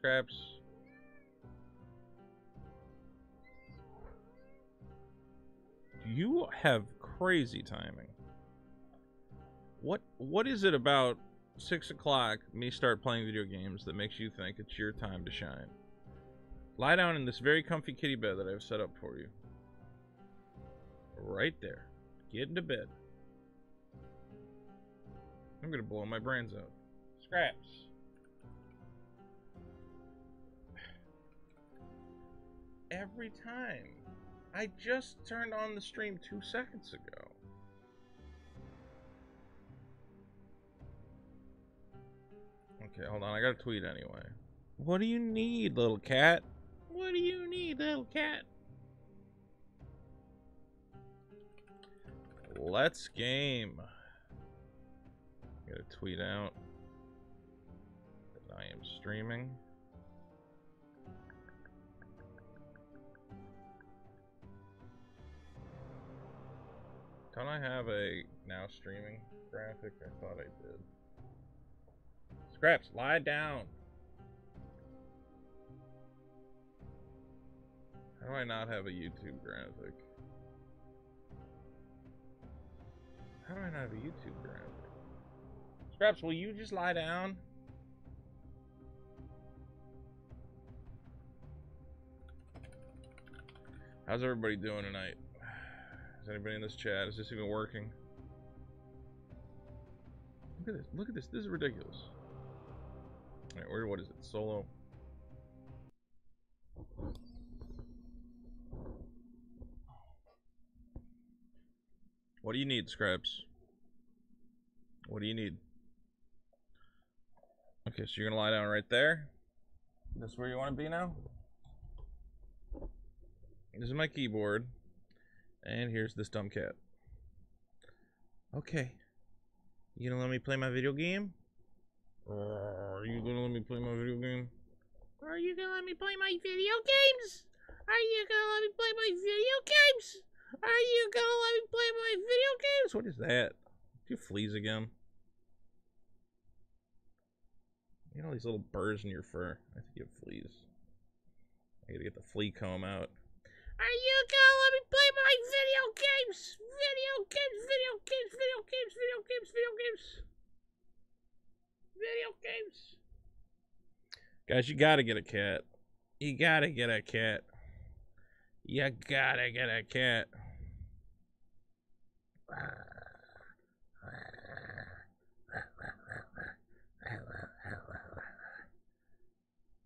scraps. You have crazy timing. What is it about 6 o'clock, me start playing video games, that makes you think it's your time to shine? Lie down in this very comfy kitty bed that I've set up for you. Right there. Get into bed. I'm gonna blow my brains out. Scraps. Every time. I just turned on the stream 2 seconds ago. Okay, hold on. I gotta tweet anyway. What do you need, little cat? What do you need, little cat? Let's game. I'm gonna tweet out that I am streaming. Don't I have a now streaming graphic? I thought I did. Scraps, lie down. How do I not have a YouTube graphic? How do I not have a YouTube graphic? Scraps, will you just lie down? How's everybody doing tonight? Is anybody in this chat? Is this even working? Look at this. Look at this. This is ridiculous. All right, what is it? Solo. What do you need, Scraps? What do you need? Okay, so you're gonna lie down right there. This is where you want to be now. This is my keyboard, and here's this dumb cat. Okay, you gonna let me play my video game? Are you gonna let me play my video game? Are you gonna let me play my video games? Are you gonna let me play my video games? Are you gonna let me play my video games? What is that? Do you fleas again? You know all these little birds in your fur. I think you have fleas. I gotta get the flea comb out. Are you gonna let me play my video games? Video games, video games, video games, video games, video games. Video games. Guys, you gotta get a cat. You gotta get a cat. You gotta get a cat.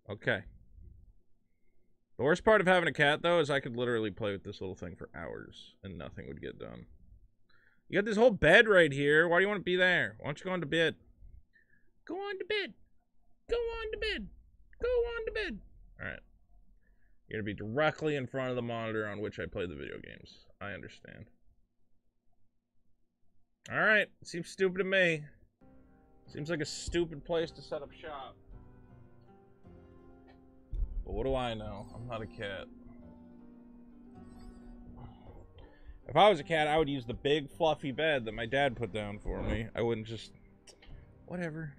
Okay. The worst part of having a cat, though, is I could literally play with this little thing for hours and nothing would get done. You got this whole bed right here. Why do you want to be there? Why don't you go on to bed? Go on to bed. Go on to bed. Go on to bed. All right. You're going to be directly in front of the monitor on which I play the video games. I understand. All right. Seems stupid to me. Seems like a stupid place to set up shop. But what do I know? I'm not a cat. If I was a cat, I would use the big fluffy bed that my dad put down for me. I wouldn't just... whatever.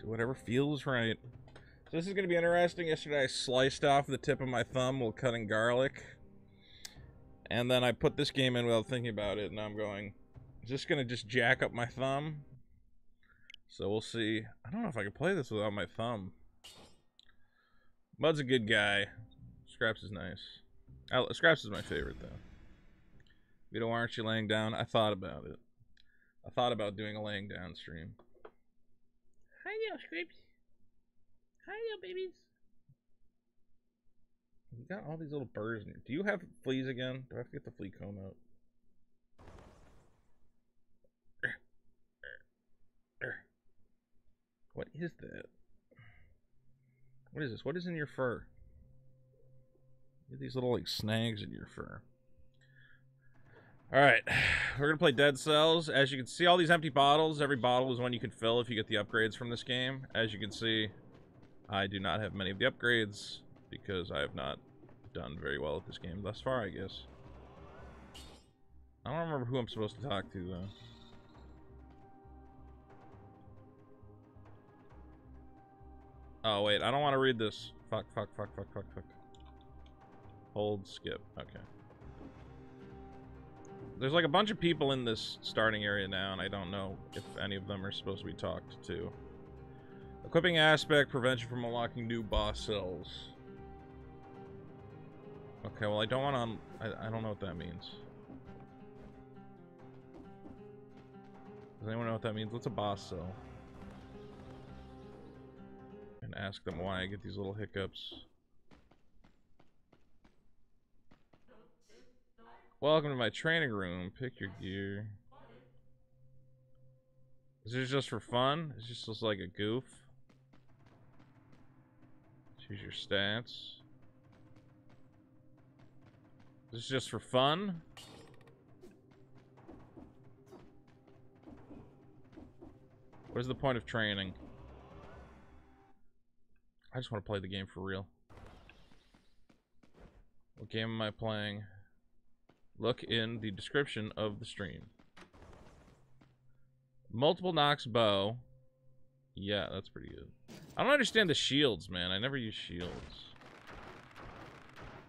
Do whatever feels right. So this is going to be interesting. Yesterday I sliced off the tip of my thumb while cutting garlic. And then I put this game in without thinking about it. And I'm going, is this going to just jack up my thumb? So we'll see. I don't know if I can play this without my thumb. Mud's a good guy. Scraps is nice. Scraps is my favorite, though. Vito, why aren't you laying down? I thought about it. I thought about doing a laying down stream. Hi, little Scraps. Hi, little babies. You got all these little birds in here. Do you have fleas again? Do I have to get the flea comb out? What is that? What is this? What is in your fur? You have these little, like, snags in your fur. Alright, we're going to play Dead Cells. As you can see, all these empty bottles. Every bottle is one you can fill if you get the upgrades from this game. As you can see, I do not have many of the upgrades because I have not done very well at this game thus far, I guess. I don't remember who I'm supposed to talk to, though. Oh, wait, I don't want to read this. Fuck. Hold, skip, okay. There's like a bunch of people in this starting area now, and I don't know if any of them are supposed to be talked to. Equipping aspect, prevention from unlocking new boss cells. Okay, well, I don't want to... I don't know what that means. Does anyone know what that means? What's a boss cell? And ask them why I get these little hiccups. Welcome to my training room. Pick your gear. Is this just for fun? Is this just like a goof? Choose your stats. This is just for fun? What is the point of training? I just want to play the game for real. What game am I playing? Look in the description of the stream. Multiple knocks bow. Yeah, that's pretty good. I don't understand the shields, man. I never use shields.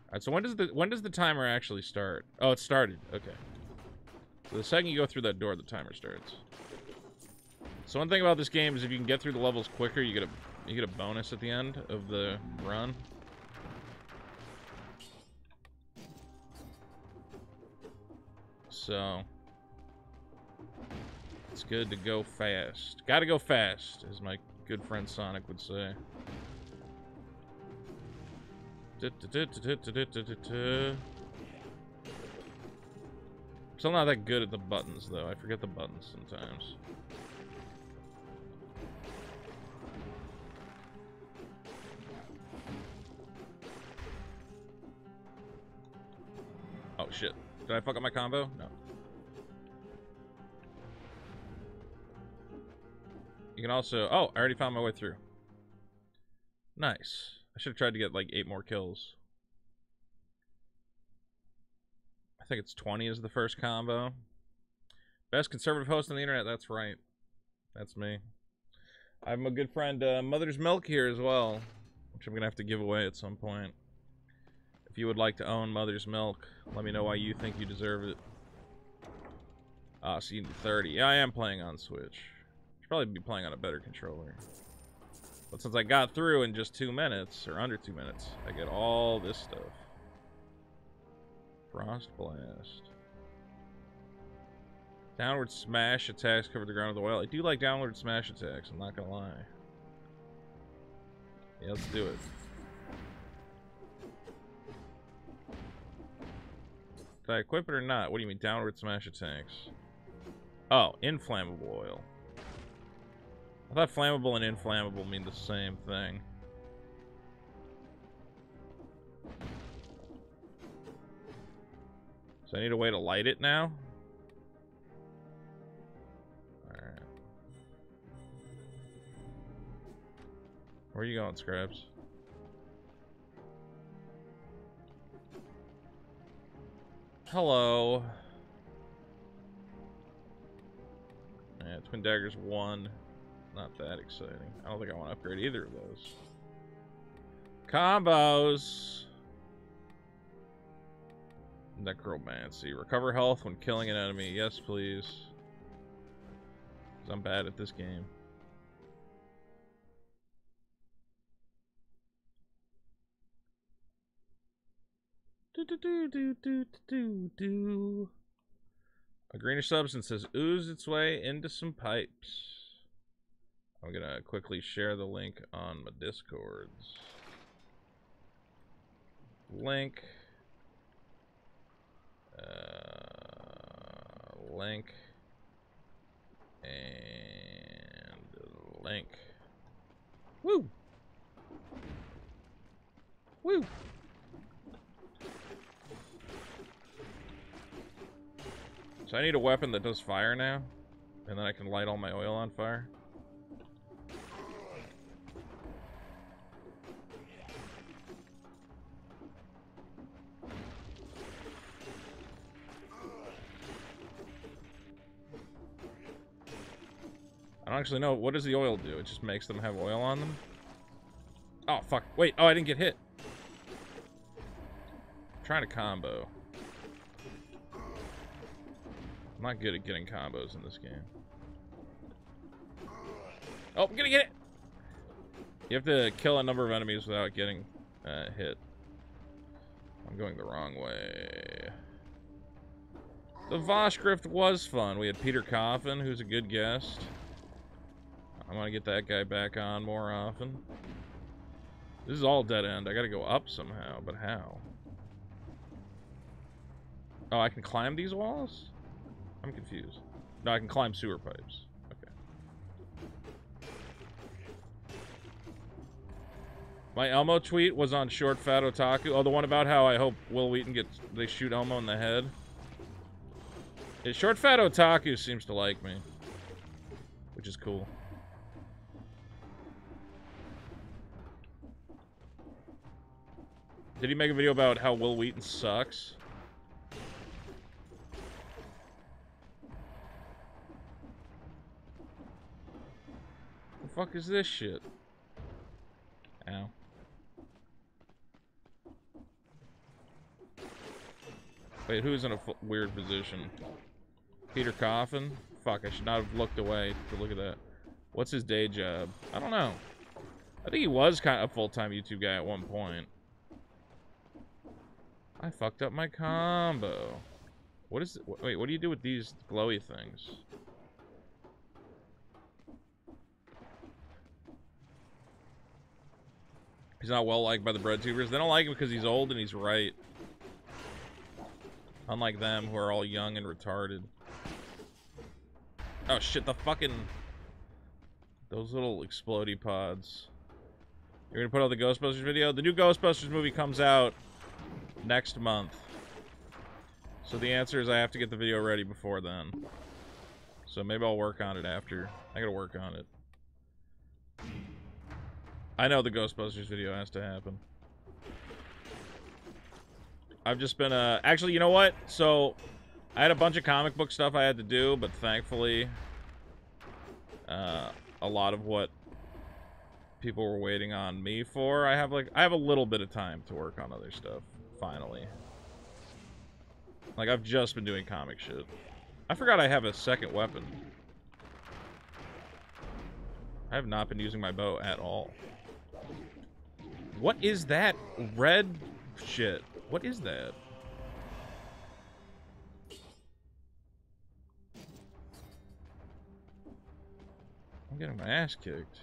Alright, so when does the timer actually start? Oh, it started. Okay. So the second you go through that door, the timer starts. So one thing about this game is if you can get through the levels quicker, you get a bonus at the end of the run. So it's good to go fast. Gotta go fast, as my good friend Sonic would say. Still not that good at the buttons, though. I forget the buttons sometimes. Oh, shit. Did I fuck up my combo? No. You can also... Oh, I already found my way through. Nice. I should have tried to get like 8 more kills. I think it's 20 is the first combo. Best conservative host on the internet. That's right. That's me. I have my good friend Mother's Milk here as well, which I'm going to have to give away at some point. If you would like to own Mother's Milk, let me know why you think you deserve it. Ah, so you need 30. Yeah, I am playing on Switch. Should probably be playing on a better controller. But since I got through in just 2 minutes, or under 2 minutes, I get all this stuff. Frost Blast. Downward smash attacks cover the ground with oil. I do like downward smash attacks, I'm not gonna lie. Yeah, let's do it. Did I equip it or not? What do you mean downward smash attacks? Oh, inflammable oil. I thought flammable and inflammable mean the same thing. So I need a way to light it now? Alright. Where are you going, Scraps? Hello. Yeah, Twin Daggers 1. Not that exciting. I don't think I want to upgrade either of those. Combos! Necromancy. Recover health when killing an enemy. Yes, please. Because I'm bad at this game. A greenish substance has oozed its way into some pipes. I'm gonna quickly share the link on my Discords. Link, and link. Woo! Woo! So I need a weapon that does fire now, and then I can light all my oil on fire. I don't actually know. What does the oil do? It just makes them have oil on them? Oh, fuck. Wait. Oh, I didn't get hit. I'm trying to combo. I'm not good at getting combos in this game. Oh, I'm gonna get it. You have to kill a number of enemies without getting hit. I'm going the wrong way. The Vosh grift was fun. We had Peter Coffin, who's a good guest. I'm gonna get that guy back on more often. This is all dead end. I gotta go up somehow, but how? Oh, I can climb these walls? I'm confused. No, I can climb sewer pipes. Okay. My Elmo tweet was on Short Fat Otaku. Oh, the one about how I hope Will Wheaton gets... They shoot Elmo in the head. Yeah, Short Fat Otaku seems to like me. Which is cool. Did he make a video about how Will Wheaton sucks? The fuck is this shit? Ow. Wait, who's in a weird position? Peter Coffin? Fuck, I should not have looked away to look at that. What's his day job? I don't know. I think he was kind of a full-time YouTube guy at one point. I fucked up my combo. What is it? Wait, what do you do with these glowy things? He's not well liked by the bread tubers. They don't like him because he's old and he's right. Unlike them who are all young and retarded. Oh shit, the fucking... Those little explodey pods. You're gonna put out the Ghostbusters video? The new Ghostbusters movie comes out next month, so the answer is I have to get the video ready before then, so maybe I'll work on it after. I gotta work on it. I know the Ghostbusters video has to happen. I've just been actually, you know what, so I had a bunch of comic book stuff I had to do, but thankfully a lot of what people were waiting on me for, I have a little bit of time to work on other stuff. Finally. Like, I've just been doing comic shit. I forgot I have a second weapon. I have not been using my bow at all. What is that red shit? What is that? I'm getting my ass kicked.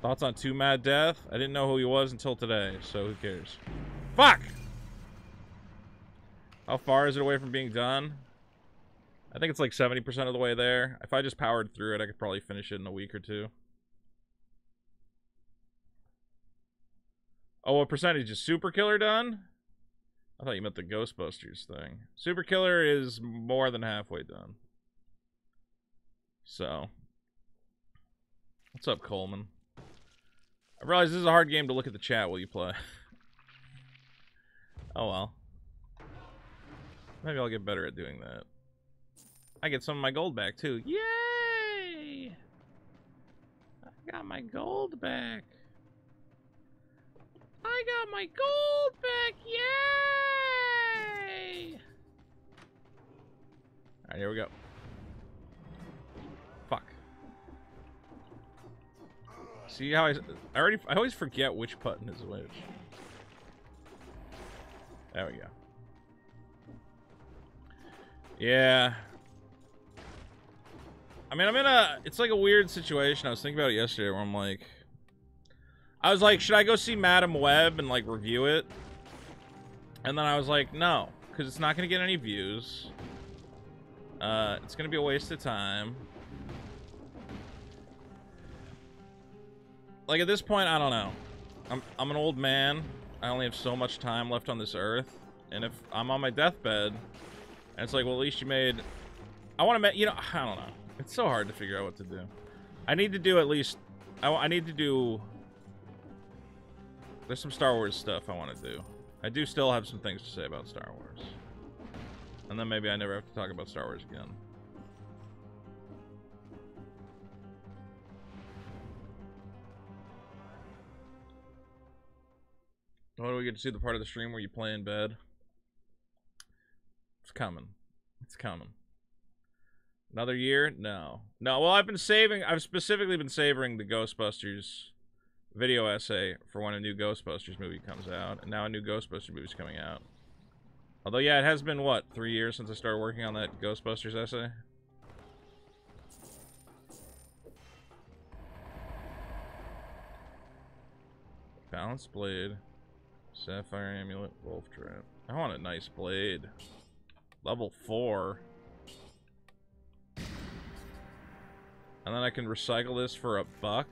Thoughts on Too Mad Death? I didn't know who he was until today, so who cares? Fuck! How far is it away from being done? I think it's like 70% of the way there. If I just powered through it, I could probably finish it in a week or two. Oh, what percentage is Superkiller done? I thought you meant the Ghostbusters thing. Superkiller is more than halfway done. So. What's up, Coleman? I realize this is a hard game to look at the chat while you play. Oh well. Maybe I'll get better at doing that. I get some of my gold back too. Yay! I got my gold back. I got my gold back! Yay! Alright, here we go. See how I always forget which button is which. There we go. Yeah. I mean, it's like a weird situation. I was thinking about it yesterday where I was like, should I go see Madam Webb and like review it? And then I was like, no, because it's not going to get any views. It's going to be a waste of time. Like, at this point, I don't know. I'm an old man. I only have so much time left on this earth. And if I'm on my deathbed, and it's like, well, at least you made... I want to... You know, I don't know. It's so hard to figure out what to do. I need to do at least... I need to do... There's some Star Wars stuff I want to do. I do still have some things to say about Star Wars. And then maybe I never have to talk about Star Wars again. When do we get to see the part of the stream where you play in bed? It's coming. It's coming. Another year? No. No, well, I've specifically been savoring the Ghostbusters video essay for when a new Ghostbusters movie comes out, and now a new Ghostbusters movie's coming out. Although, yeah, it has been, what, 3 years since I started working on that Ghostbusters essay? Balanced blade. Sapphire amulet. Wolf trap. I want a nice blade. Level 4. And then I can recycle this for $1.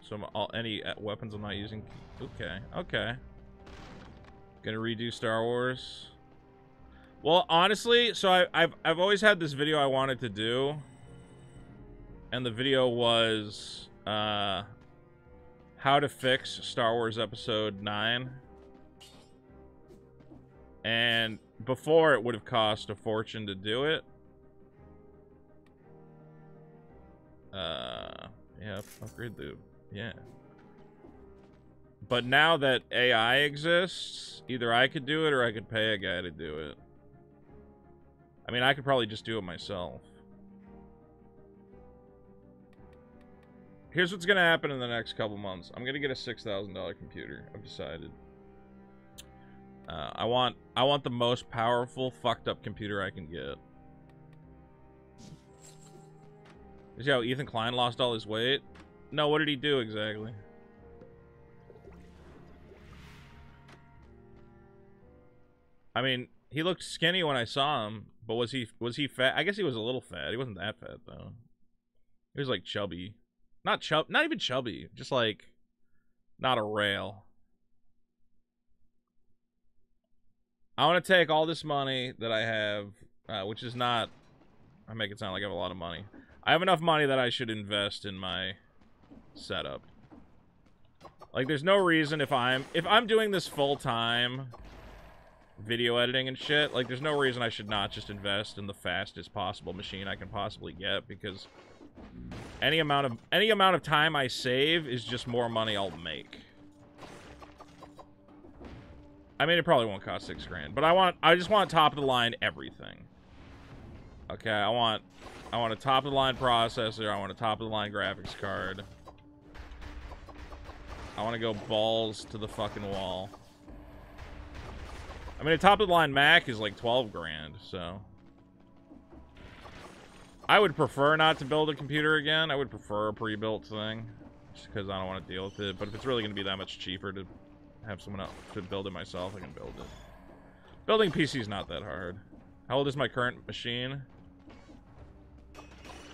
So any weapons I'm not using. Okay, okay. Gonna redo Star Wars. Well, honestly, so I've always had this video I wanted to do, and the video was how to fix Star Wars Episode 9. And before it would have cost a fortune to do it. Yeah, upgrade the... yeah. But now that AI exists, either I could do it or I could pay a guy to do it. I mean, I could probably just do it myself. Here's what's going to happen in the next couple months. I'm going to get a $6,000 computer. I've decided. I want the most powerful, fucked up computer I can get. You see how Ethan Klein lost all his weight? No, what did he do exactly? I mean, he looked skinny when I saw him, but was he fat? I guess he was a little fat. He wasn't that fat though. He was like chubby. Not even chubby, just like not a rail. I want to take all this money that I have, which is not, I make it sound like I have a lot of money. I have enough money that I should invest in my setup. Like, there's no reason if I'm doing this full-time video editing and shit, like, there's no reason I should not just invest in the fastest possible machine I can possibly get, because any amount of time I save is just more money I'll make. I mean, it probably won't cost $6 grand, but I just want top of the line everything. Okay, I want a top-of-the-line processor. I want a top-of-the-line graphics card. I want to go balls to the fucking wall. I mean, a top-of-the-line Mac is like $12 grand, so... I would prefer not to build a computer again. I would prefer a pre-built thing, just because I don't want to deal with it. But if it's really going to be that much cheaper to have someone else to build it myself, I can build it. Building PC is not that hard. How old is my current machine?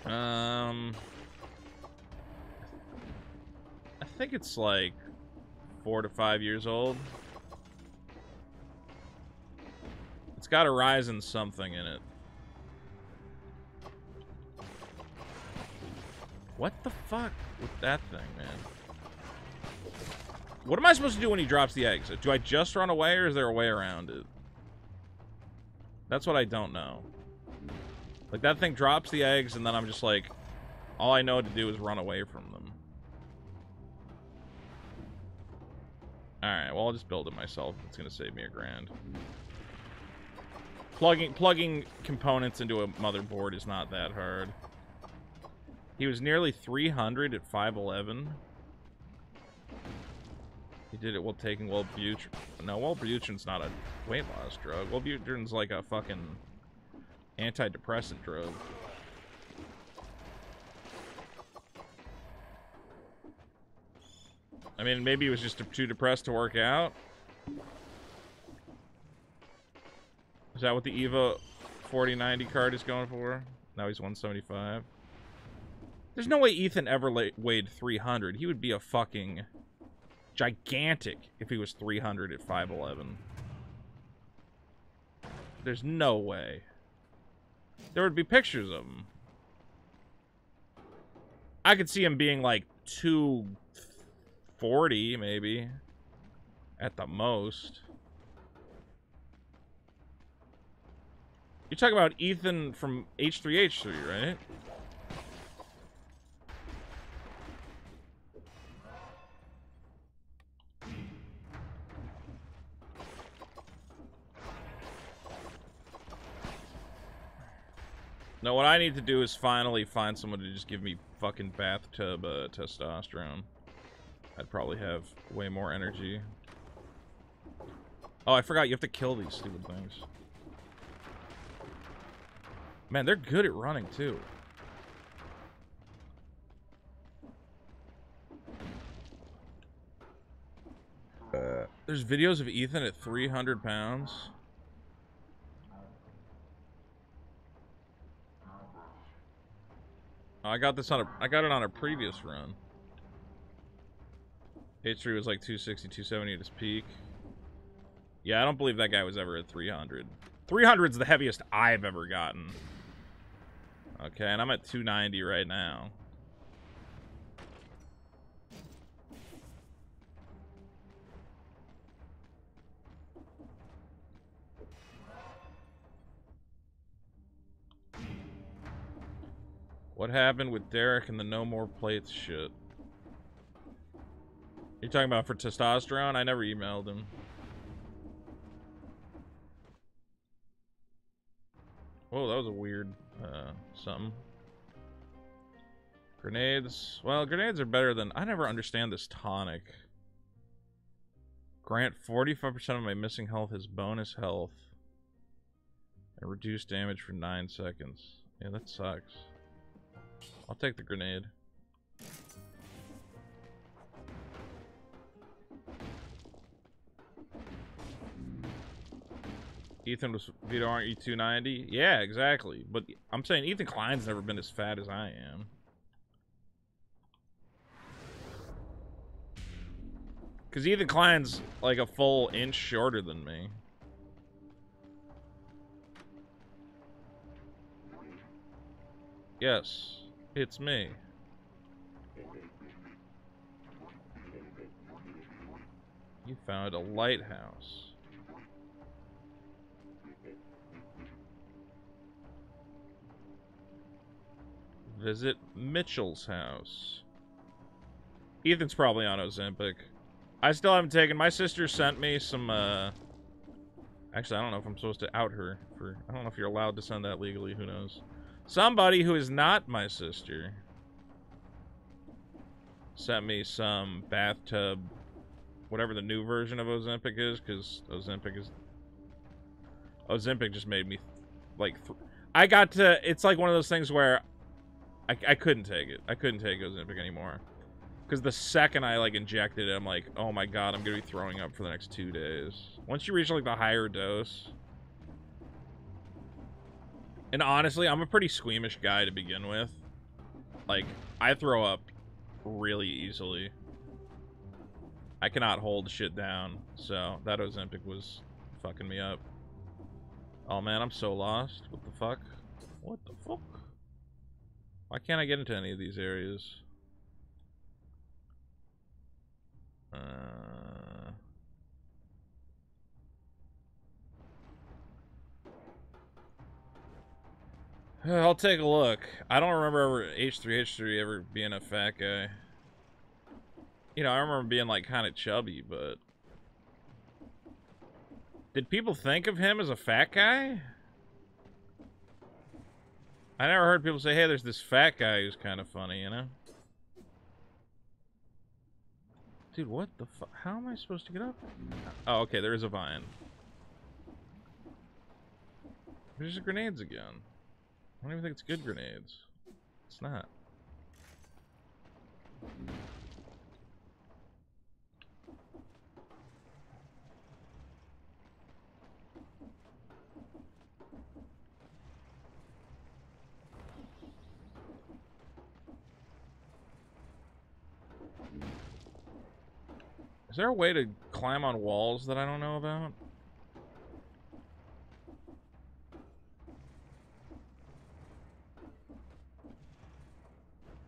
I think it's like 4 to 5 years old. It's got a Ryzen something in it. What the fuck with that thing, man? What am I supposed to do when he drops the eggs? Do I just run away, or is there a way around it? That's what I don't know. Like, that thing drops the eggs, and then I'm just like, all I know to do is run away from them. Alright, well, I'll just build it myself. It's gonna save me $1 grand. Plugging components into a motherboard is not that hard. He was nearly 300 at 5'11". He did it while taking Wellbutrin. No, Wellbutrin's not a weight loss drug. Wellbutrin's like a fucking... antidepressant drug. I mean, maybe he was just too depressed to work out. Is that what the EVO 4090 card is going for? Now he's 175. There's no way Ethan ever weighed 300. He would be a fucking gigantic if he was 300 at 5'11". There's no way. There would be pictures of him. I could see him being like 240, maybe. At the most. You're talking about Ethan from H3H3, right? No, what I need to do is finally find someone to just give me fucking bathtub testosterone. I'd probably have way more energy. Oh, I forgot you have to kill these stupid things. Man, they're good at running too. There's videos of Ethan at 300 pounds. I got this on a, I got it on a previous run. H3 was like 260, 270 at his peak. Yeah, I don't believe that guy was ever at 300. 300's the heaviest I've ever gotten. Okay, and I'm at 290 right now. What happened with Derek and the no more plates shit? You're talking about for testosterone? I never emailed him. Whoa, that was a weird something. Grenades. Well, grenades are better than... I never understand this tonic. Grant 45% of my missing health is bonus health. And reduce damage for 9 seconds. Yeah, that sucks. I'll take the grenade. Ethan was Vito, aren't you 290? Yeah, exactly. But I'm saying Ethan Klein's never been as fat as I am. Because Ethan Klein's like a full inch shorter than me. Yes, it's me. You found a lighthouse. Visit Mitchell's house. Ethan's probably on Ozempic. I still haven't taken... My sister sent me some, Actually, I don't know if I'm supposed to out her for... I don't know if you're allowed to send that legally. Who knows? Somebody who is not my sister sent me some bathtub... Whatever the new version of Ozempic is, because Ozempic is... Ozempic just made me... I got to... It's like one of those things where... I couldn't take it. I couldn't take Ozempic anymore. Because the second I, like, injected it, I'm like, oh my god, I'm going to be throwing up for the next 2 days. Once you reach, like, the higher dose. And honestly, I'm a pretty squeamish guy to begin with. Like, I throw up really easily. I cannot hold shit down. So, that Ozempic was fucking me up. Oh man, I'm so lost. What the fuck? What the fuck? Why can't I get into any of these areas? I'll take a look. I don't remember ever H3H3 ever being a fat guy. You know, I remember being like kind of chubby, but... Did people think of him as a fat guy? I never heard people say, hey, there's this fat guy who's kind of funny, you know? Dude, what the fuck? How am I supposed to get up? Oh, okay, there is a vine. There's the grenades again. I don't even think it's good grenades. It's not. Is there a way to climb on walls that I don't know about?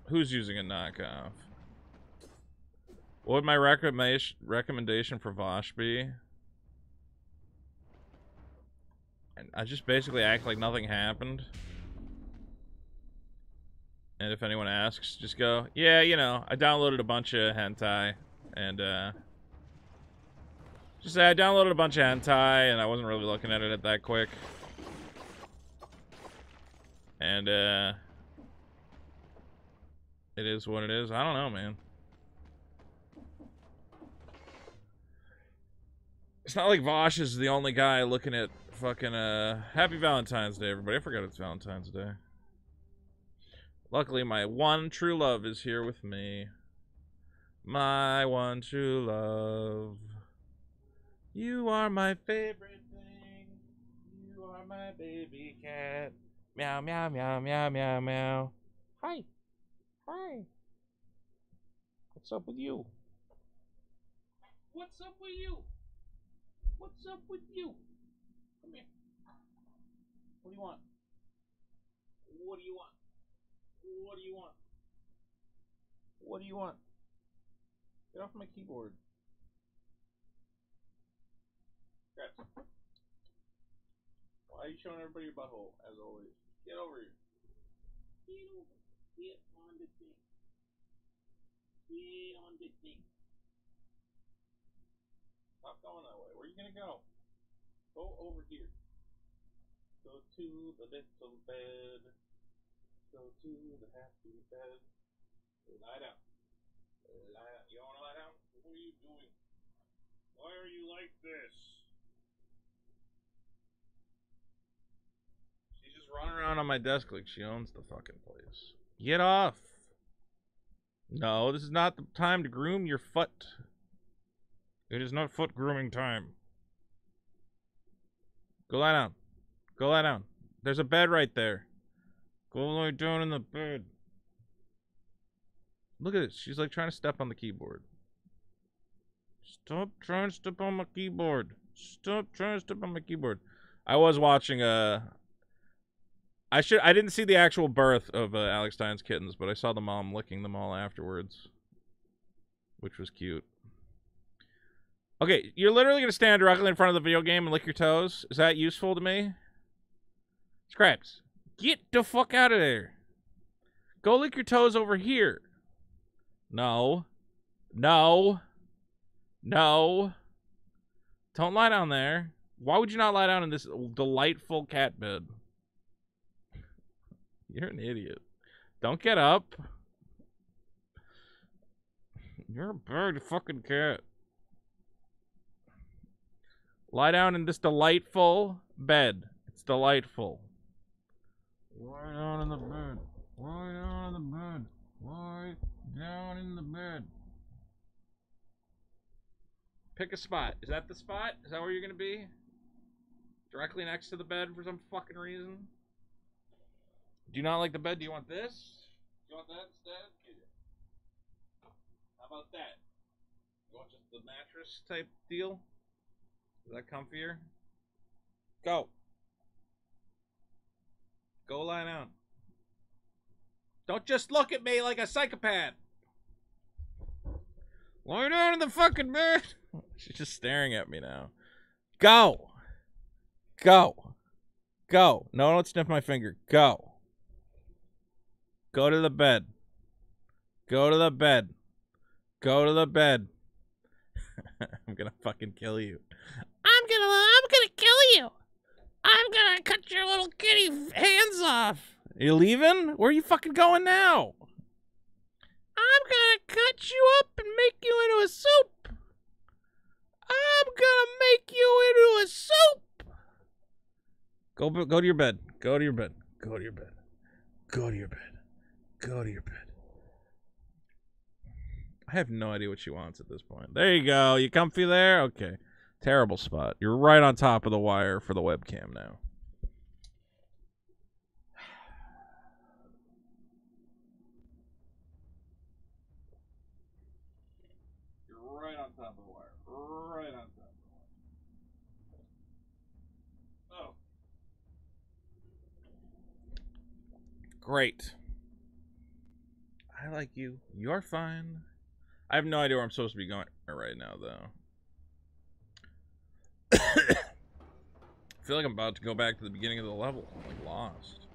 Who's using a knockoff? What would my recommendation for Vosh be? And I just basically act like nothing happened. And if anyone asks, just go, yeah, you know, I downloaded a bunch of hentai and, just say I downloaded a bunch of hentai, and I wasn't really looking at it that quick. And it is what it is. I don't know, man. It's not like Vosh is the only guy looking at fucking Happy Valentine's Day, everybody. I forgot it's Valentine's Day. Luckily, my one true love is here with me. My one true love. You are my favorite thing. You are my baby cat. Meow, meow, meow, meow, meow, meow. Hi. Hi. What's up with you? What's up with you? What's up with you? Come here. What do you want? What do you want? What do you want? What do you want? Get off my keyboard. Gotcha. Why are you showing everybody your butthole, as always? Get over here. Get over. Get on the thing. Get on the thing. Stop going that way. Where are you gonna go? Go over here. Go to the little bed. Go to the happy bed. Lie down. Lie down. You wanna lie down? What are you doing? Why are you like this? She's just running around on my desk like she owns the fucking place. Get off! No, this is not the time to groom your foot. It is not foot grooming time. Go lie down. Go lie down. There's a bed right there. Go lie down in the bed. Look at this. She's like trying to step on the keyboard. Stop trying to step on my keyboard. Stop trying to step on my keyboard. I was watching I didn't see the actual birth of Alex Stein's kittens, but I saw the mom licking them all afterwards, which was cute. Okay, you're literally going to stand directly in front of the video game and lick your toes? Is that useful to me? Scraps, get the fuck out of there. Go lick your toes over here. No. No. No. Don't lie down there. Why would you not lie down in this delightful cat bed? You're an idiot. Don't get up. You're a bird fucking cat. Lie down in this delightful bed. It's delightful. Lie down in the bed. Lie down in the bed. Lie down in the bed. Pick a spot. Is that the spot? Is that where you're gonna be? Directly next to the bed for some fucking reason? Do you not like the bed? Do you want this? Do you want that instead? How about that? You want just the mattress type deal? Is that comfier? Go. Go lie down. Don't just look at me like a psychopath. Lie down in the fucking bed. She's just staring at me now. Go. Go. Go. No, don't sniff my finger. Go. Go to the bed. Go to the bed. Go to the bed. I'm gonna fucking kill you. I'm gonna kill you. I'm gonna cut your little kitty hands off. Are you leaving? Where are you fucking going now? I'm gonna cut you up and make you into a soup. I'm gonna make you into a soup. Go to your bed. Go to your bed. Go to your bed. Go to your bed. Go to your bed. I have no idea what she wants at this point. There you go. You comfy there? Okay. Terrible spot. You're right on top of the wire for the webcam now. You're right on top of the wire. Right on top of the wire. Oh. Great. I like you. You're fine. I have no idea where I'm supposed to be going right now, though. I feel like I'm about to go back to the beginning of the level. I'm like lost.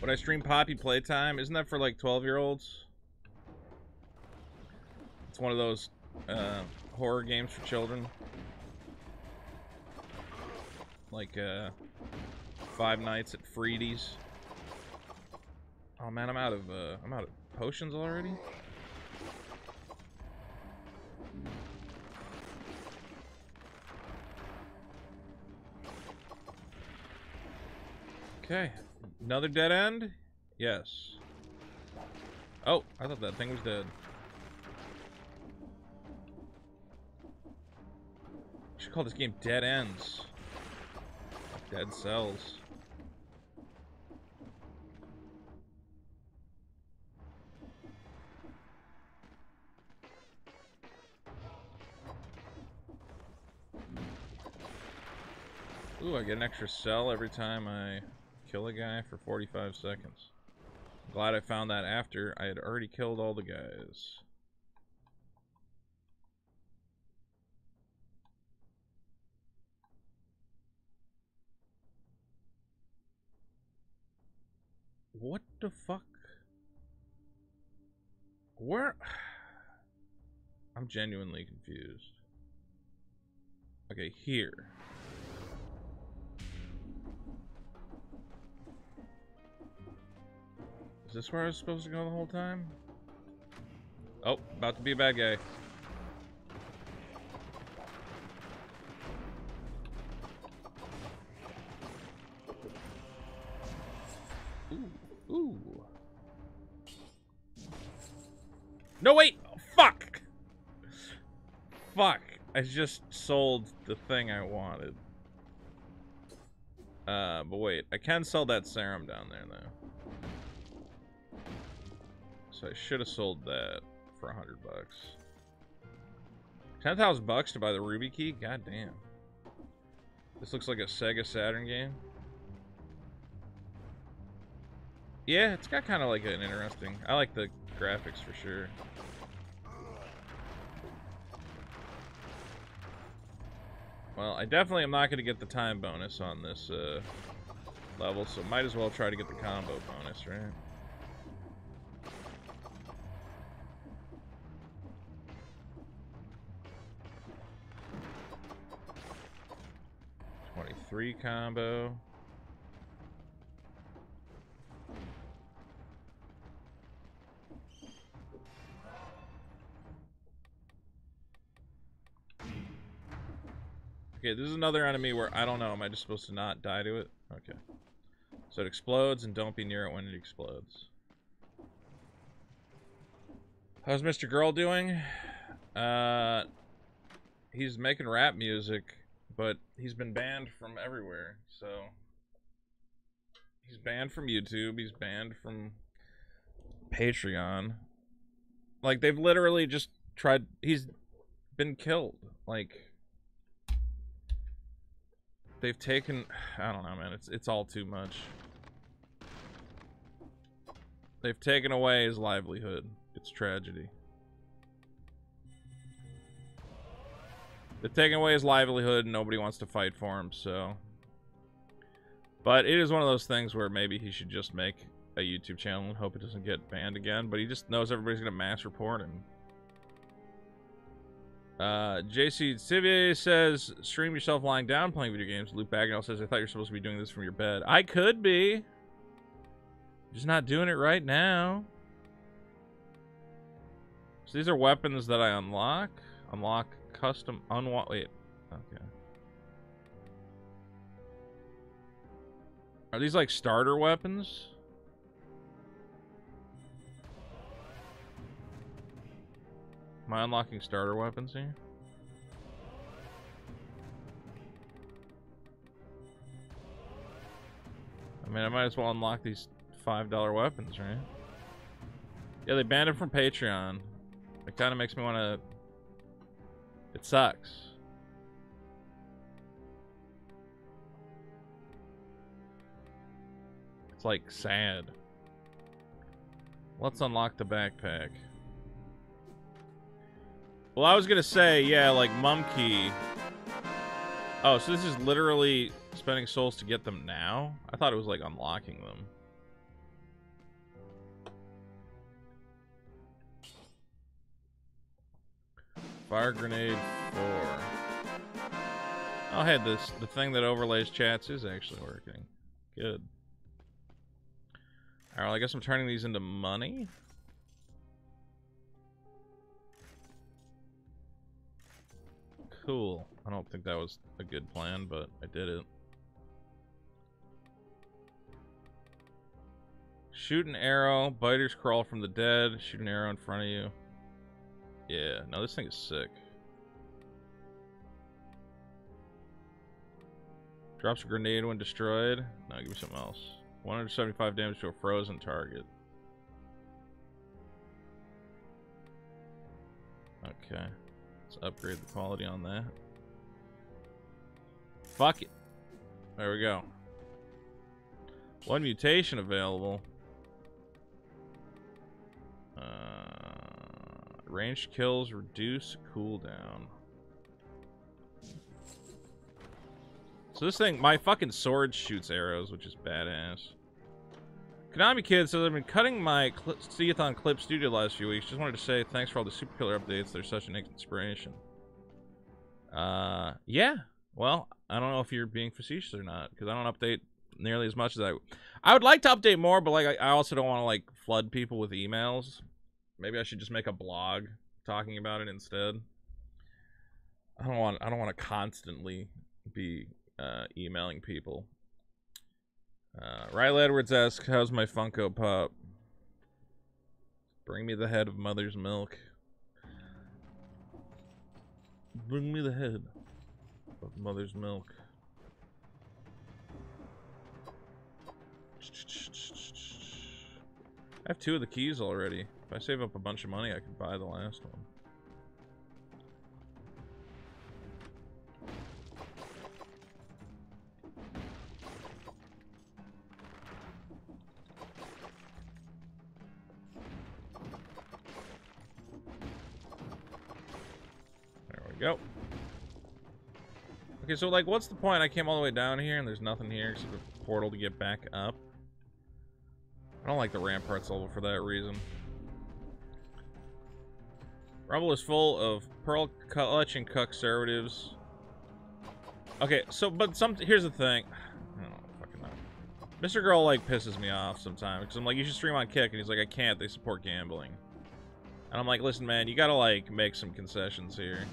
Would I stream Poppy Playtime? Isn't that for like 12-year-olds? It's one of those horror games for children. like Five Nights at Freddy's. Oh man, I'm out of potions already. Okay, another dead end? Yes. Oh, I thought that thing was dead. I should call this game Dead Ends. Dead Cells. Ooh, I get an extra cell every time I kill a guy for 45 seconds. I'm glad I found that after I had already killed all the guys. What the fuck? Where? I'm genuinely confused. Okay, here. Is this where I was supposed to go the whole time? Oh, about to be a bad guy. Ooh, ooh. No, wait! Oh, fuck! Fuck. I just sold the thing I wanted. But wait. I can sell that serum down there, though. So I should have sold that for $100. 10,000 bucks to buy the Ruby key? God damn. This looks like a Sega Saturn game. Yeah, it's got kind of like an interesting... I like the graphics for sure. Well, I definitely am not going to get the time bonus on this level, so might as well try to get the combo bonus, right? Three combo. Okay, this is another enemy where I don't know. Am I just supposed to not die to it? Okay. So it explodes and don't be near it when it explodes. How's Mr. Girl doing? He's making rap music. But he's been banned from everywhere, so he's banned from YouTube, he's banned from Patreon. Like, they've literally just tried, he's been killed. Like, they've taken, I don't know, man, it's all too much. They've taken away his livelihood. It's tragedy. They're taking away his livelihood and nobody wants to fight for him, so... But it is one of those things where maybe he should just make a YouTube channel and hope it doesn't get banned again, but he just knows everybody's gonna mass report him. JC Civier says, stream yourself lying down playing video games. Luke Bagnall says, I thought you were supposed to be doing this from your bed. I could be! I'm just not doing it right now. So these are weapons that I unlock. Unlock... Custom unwanted. Wait. Okay. Are these like starter weapons? Am I unlocking starter weapons here? I mean, I might as well unlock these $5 weapons, right? Yeah, they banned him from Patreon. It kind of makes me want to. It sucks. It's like sad. Let's unlock the backpack. Well, I was gonna say, yeah, like Mumkey. Oh, so this is literally spending souls to get them now? I thought it was like unlocking them. Fire grenade 4. Oh, hey, this, the thing that overlays chats is actually working. Good. Alright, well, I guess I'm turning these into money. Cool. I don't think that was a good plan, but I did it. Shoot an arrow. Biters crawl from the dead. Shoot an arrow in front of you. Yeah. No, this thing is sick. Drops a grenade when destroyed. No, give me something else. 175 damage to a frozen target. Okay. Let's upgrade the quality on that. Fuck it. There we go. One mutation available. Ranged kills reduce cooldown. So this thing, my fucking sword shoots arrows, which is badass. Konami Kid says, I've been cutting my Seathon clip studio the last few weeks. Just wanted to say thanks for all the Superkiller updates. They're such an inspiration. Yeah. Well, I don't know if you're being facetious or not, because I don't update nearly as much as I would like to update more, but like I also don't want to like flood people with emails. Maybe I should just make a blog talking about it instead. I don't want to constantly be emailing people. Ryle Edwards asks, how's my Funko Pop? Bring me the head of Mother's Milk. Bring me the head of Mother's Milk. I have 2 of the keys already. If I save up a bunch of money, I could buy the last one. There we go. Okay, so like, what's the point? I came all the way down here and there's nothing here except a portal to get back up. I don't like the ramparts level for that reason. Rumble is full of pearl clutching conservatives. Okay, so but here's the thing. I don't fucking know. Mr. Girl like pisses me off sometimes because I'm like, you should stream on Kick, and he's like, I can't. They support gambling, and I'm like, listen, man, you gotta like make some concessions here.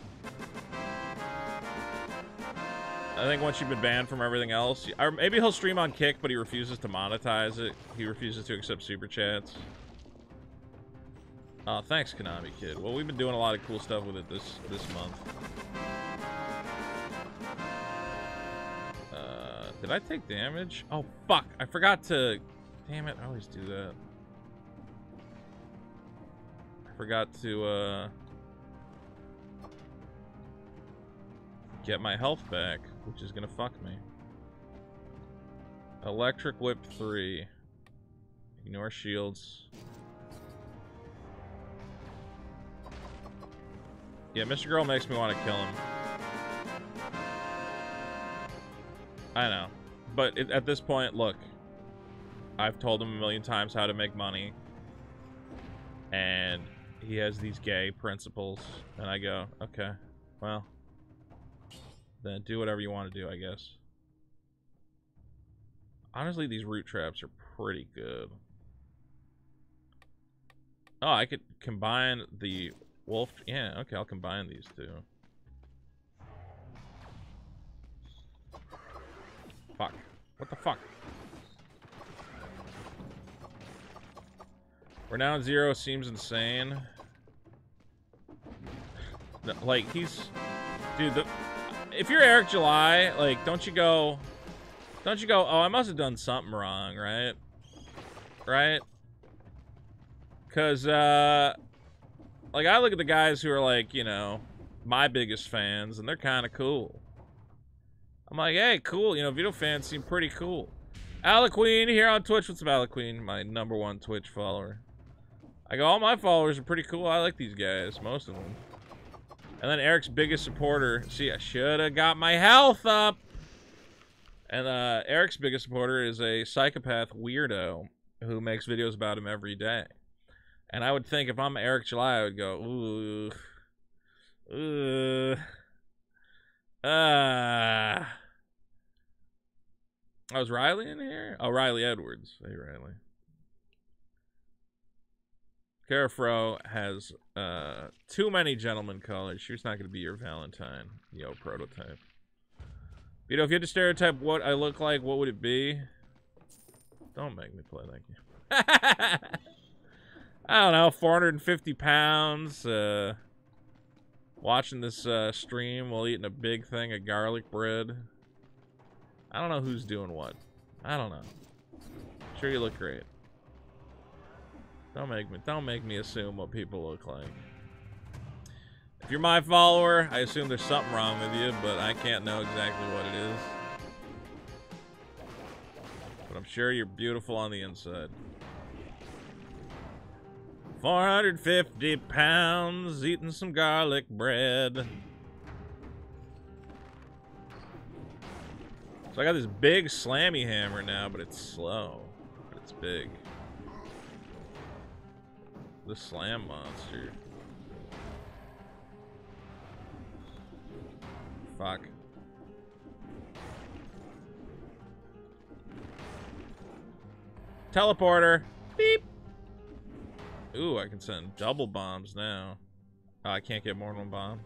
I think once you've been banned from everything else, or maybe he'll stream on Kick, but he refuses to monetize it. He refuses to accept super chats. Oh, thanks, Konami Kid. Well, we've been doing a lot of cool stuff with it this month. Did I take damage? Oh, fuck. I forgot to... Damn it, I always do that. I forgot to, get my health back, which is gonna fuck me. Electric Whip 3. Ignore shields. Yeah, Mr. Girl makes me want to kill him. I know. But at this point, look. I've told him a million times how to make money. And he has these gay principles. And I go, okay, well... Then do whatever you want to do, I guess. Honestly, these root traps are pretty good. Oh, I could combine the wolf. Yeah, okay, I'll combine these two. Fuck. What the fuck? We're now at 0 seems insane. No, like, he's... Dude, the... If you're Eric July, like, don't you go, oh, I must have done something wrong, right? Right? Because, like, I look at the guys who are, like, you know, my biggest fans, and they're kind of cool. I'm like, hey, cool, you know, Vito fans seem pretty cool. Aliqueen here on Twitch. What's up, Aliqueen? My #1 Twitch follower. I go, all my followers are pretty cool. I like these guys, most of them. And then Eric's biggest supporter. See, I should have got my health up. And Eric's biggest supporter is a psychopath weirdo who makes videos about him every day. And I would think if I'm Eric July, I would go, ooh. Was Riley in here? Oh, Riley Edwards. Hey, Riley. Cara Fro has too many gentlemen callers. She's not going to be your Valentine. Yo, prototype. You know, if you had to stereotype what I look like, what would it be? Don't make me play that game. I don't know, 450 pounds, watching this stream while eating a big thing of garlic bread. I don't know who's doing what. I don't know. Sure, you look great. Don't make me assume what people look like. If you're my follower, I assume there's something wrong with you, but I can't know exactly what it is. But I'm sure you're beautiful on the inside. 450 pounds, eating some garlic bread. So I got this big slammy hammer now, but it's slow. But it's big. The slam monster. Fuck. Teleporter. Beep. Ooh, I can send double bombs now. Oh, I can't get more than one bomb.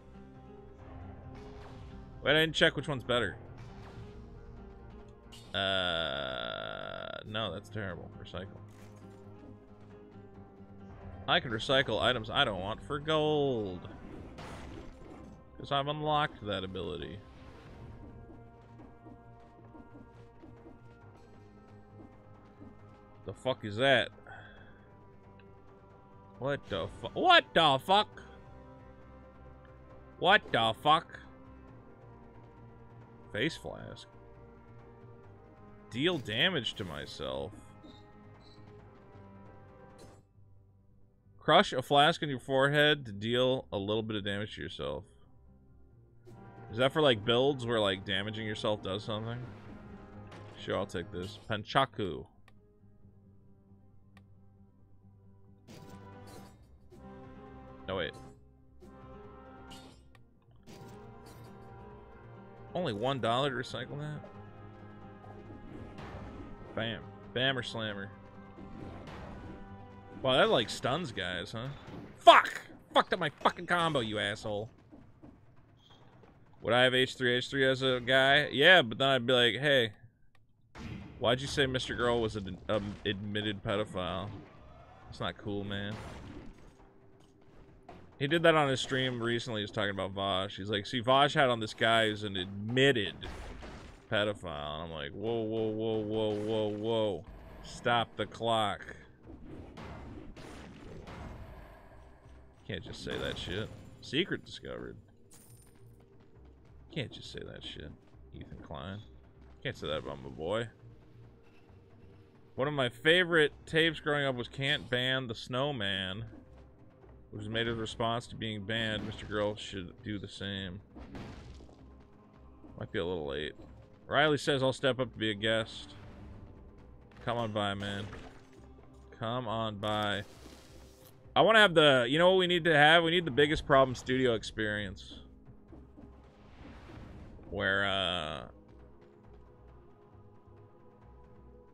Wait, I didn't check which one's better. No, that's terrible. Recycle. I can recycle items I don't want for gold. Because I've unlocked that ability. The fuck is that? What the fuck? What the fuck? What the fuck? Face flask. Deal damage to myself. Crush a flask on your forehead to deal a little bit of damage to yourself. Is that for like builds where like damaging yourself does something? Sure, I'll take this. Panchaku. No, wait. Only $1 to recycle that? Bam. Bammer slammer. Wow, that like stuns guys, huh? Fuck! Fucked up my fucking combo, you asshole. Would I have H3H3 as a guy? Yeah, but then I'd be like, hey, why'd you say Mr. Girl was an admitted pedophile? That's not cool, man. He did that on his stream recently. He was talking about Vosh. He's like, see, Vosh had on this guy who's an admitted pedophile. And I'm like, whoa, whoa, whoa, whoa, whoa, whoa. Stop the clock. Can't just say that shit. Secret discovered. Can't just say that shit. Ethan Klein. Can't say that about my boy. One of my favorite tapes growing up was Can't Ban the Snowman. Which was made in response to being banned. Mr. Girl should do the same. Might be a little late. Riley says I'll step up to be a guest. Come on by, man. Come on by. I want to have the... You know what we need to have? We need the biggest problem studio experience. Where, I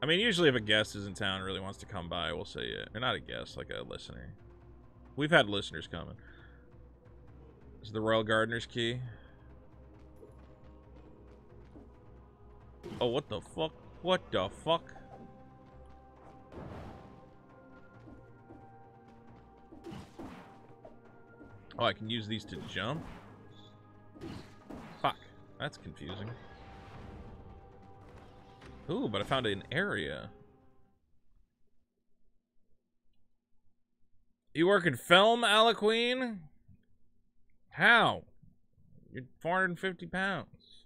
mean, usually if a guest is in town and really wants to come by, we'll say yeah. Or not a guest, like a listener. We've had listeners coming. Is the Royal Gardener's key? Oh, what the fuck? What the fuck? Oh, I can use these to jump? Fuck. That's confusing. Ooh, but I found an area. You work in film, Aliqueen? How? You're 450 pounds.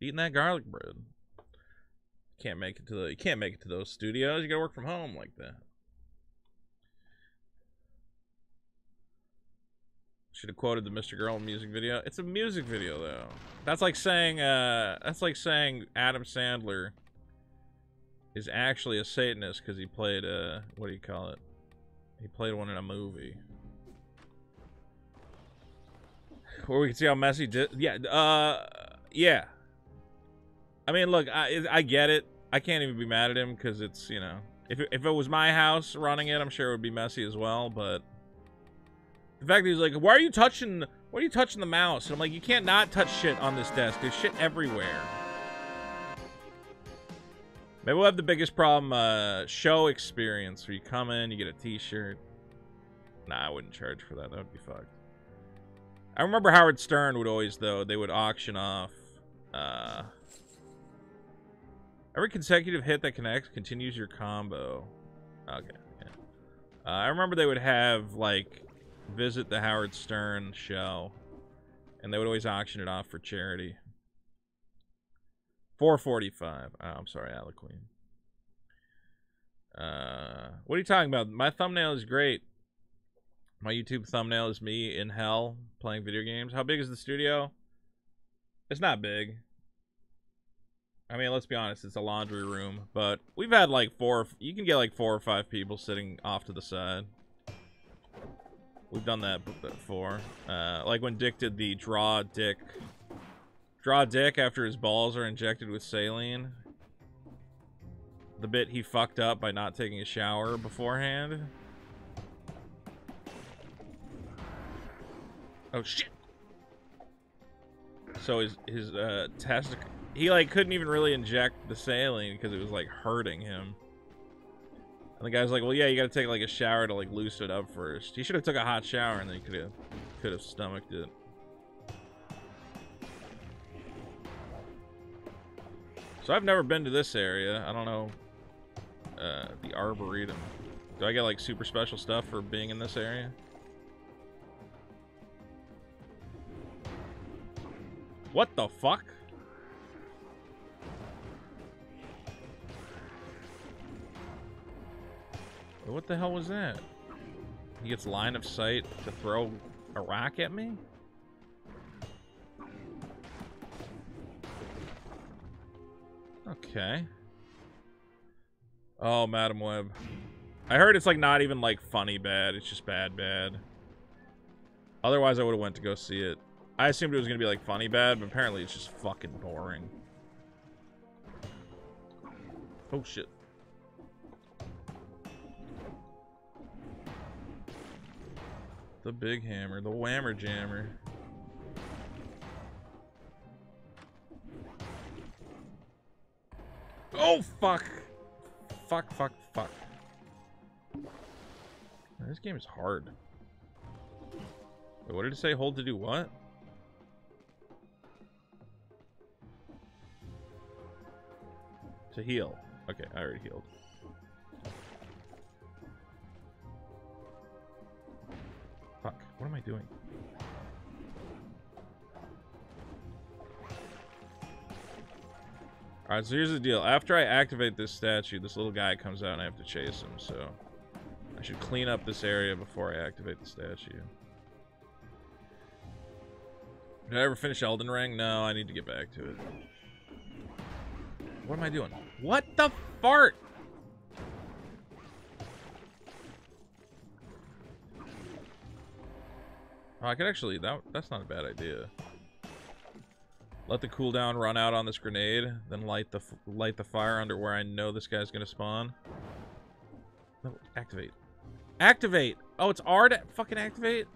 Eating that garlic bread. Can't make it to the you can't make it to those studios. You gotta work from home like that. Should have quoted the Mr. Girl music video. It's a music video though. That's like saying Adam Sandler is actually a Satanist because he played what do you call it? He played one in a movie. Where we can see how messy... Yeah, Yeah. I mean, look, I get it. I can't even be mad at him because it's, you know, if it was my house running it, I'm sure it would be messy as well. But the fact that he's like, why are you touching the mouse? And I'm like, you can't not touch shit on this desk. There's shit everywhere. Maybe we'll have the biggest problem show experience where you come in, you get a T-shirt. Nah, I wouldn't charge for that. That would be fucked. I remember Howard Stern would always, though, they would auction off every consecutive hit that connects continues your combo. Okay. Yeah. I remember they would have, like, visit the Howard Stern show, and they would always auction it off for charity. $4.45. Oh, I'm sorry, Aliqueen. What are you talking about? My thumbnail is great. My YouTube thumbnail is me in hell playing video games. How big is the studio? It's not big. I mean, let's be honest, it's a laundry room, but we've had like you can get like 4 or 5 people sitting off to the side. We've done that before. Like when Dick did the draw dick after his balls are injected with saline. The bit he fucked up by not taking a shower beforehand. Oh shit. So his testicle, he like couldn't even really inject the saline because it was like hurting him. And the guy's like, well, yeah, you gotta take like a shower to like loosen it up first. He should have took a hot shower and then he could have stomached it. So I've never been to this area. I don't know, the Arboretum. Do I get like super special stuff for being in this area? What the fuck? What the hell was that? He gets line of sight to throw a rock at me? Okay. Oh, Madam Webb. I heard it's like not even like funny bad, it's just bad bad. Otherwise I would have went to go see it. I assumed it was gonna be like funny bad, but apparently it's just fucking boring. Oh shit. The big hammer, the whammer jammer. Oh fuck! Fuck, fuck, fuck. Man, this game is hard. Wait, what did it say? Hold to do what? To heal. Okay, I already healed. Fuck, what am I doing? Alright, so here's the deal. After I activate this statue, this little guy comes out and I have to chase him, so I should clean up this area before I activate the statue. Did I ever finish Elden Ring? No, I need to get back to it. What am I doing? What the fart? Oh, I could actually, that's not a bad idea. Let the cooldown run out on this grenade, then light the fire under where I know this guy's gonna spawn. No, activate. Activate! Oh, it's R to fucking activate?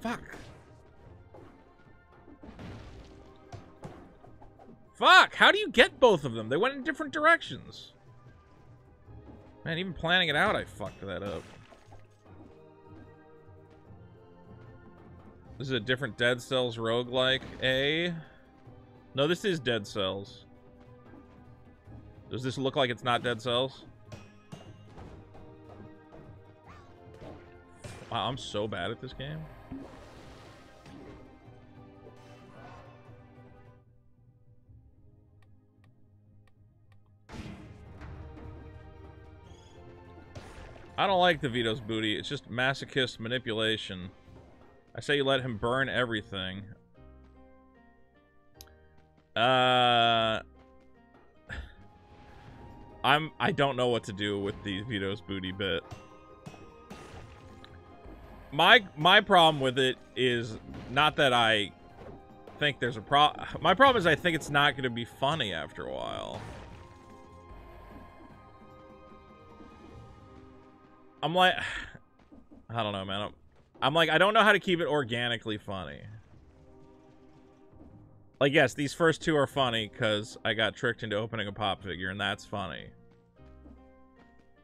Fuck. Fuck! How do you get both of them? They went in different directions. Man, even planning it out, I fucked that up. This is a different Dead Cells roguelike, eh? No, this is Dead Cells. Does this look like it's not Dead Cells? Wow, I'm so bad at this game. I don't like the Vito's booty. It's just masochist manipulation. I say you let him burn everything. I don't know what to do with the Vito's booty bit. my problem with it is not that I think there's a problem. My problem is I think it's not going to be funny after a while. I'm like, I don't know, man. I'm like, I don't know how to keep it organically funny. Like, yes, these first two are funny because I got tricked into opening a pop figure, and that's funny.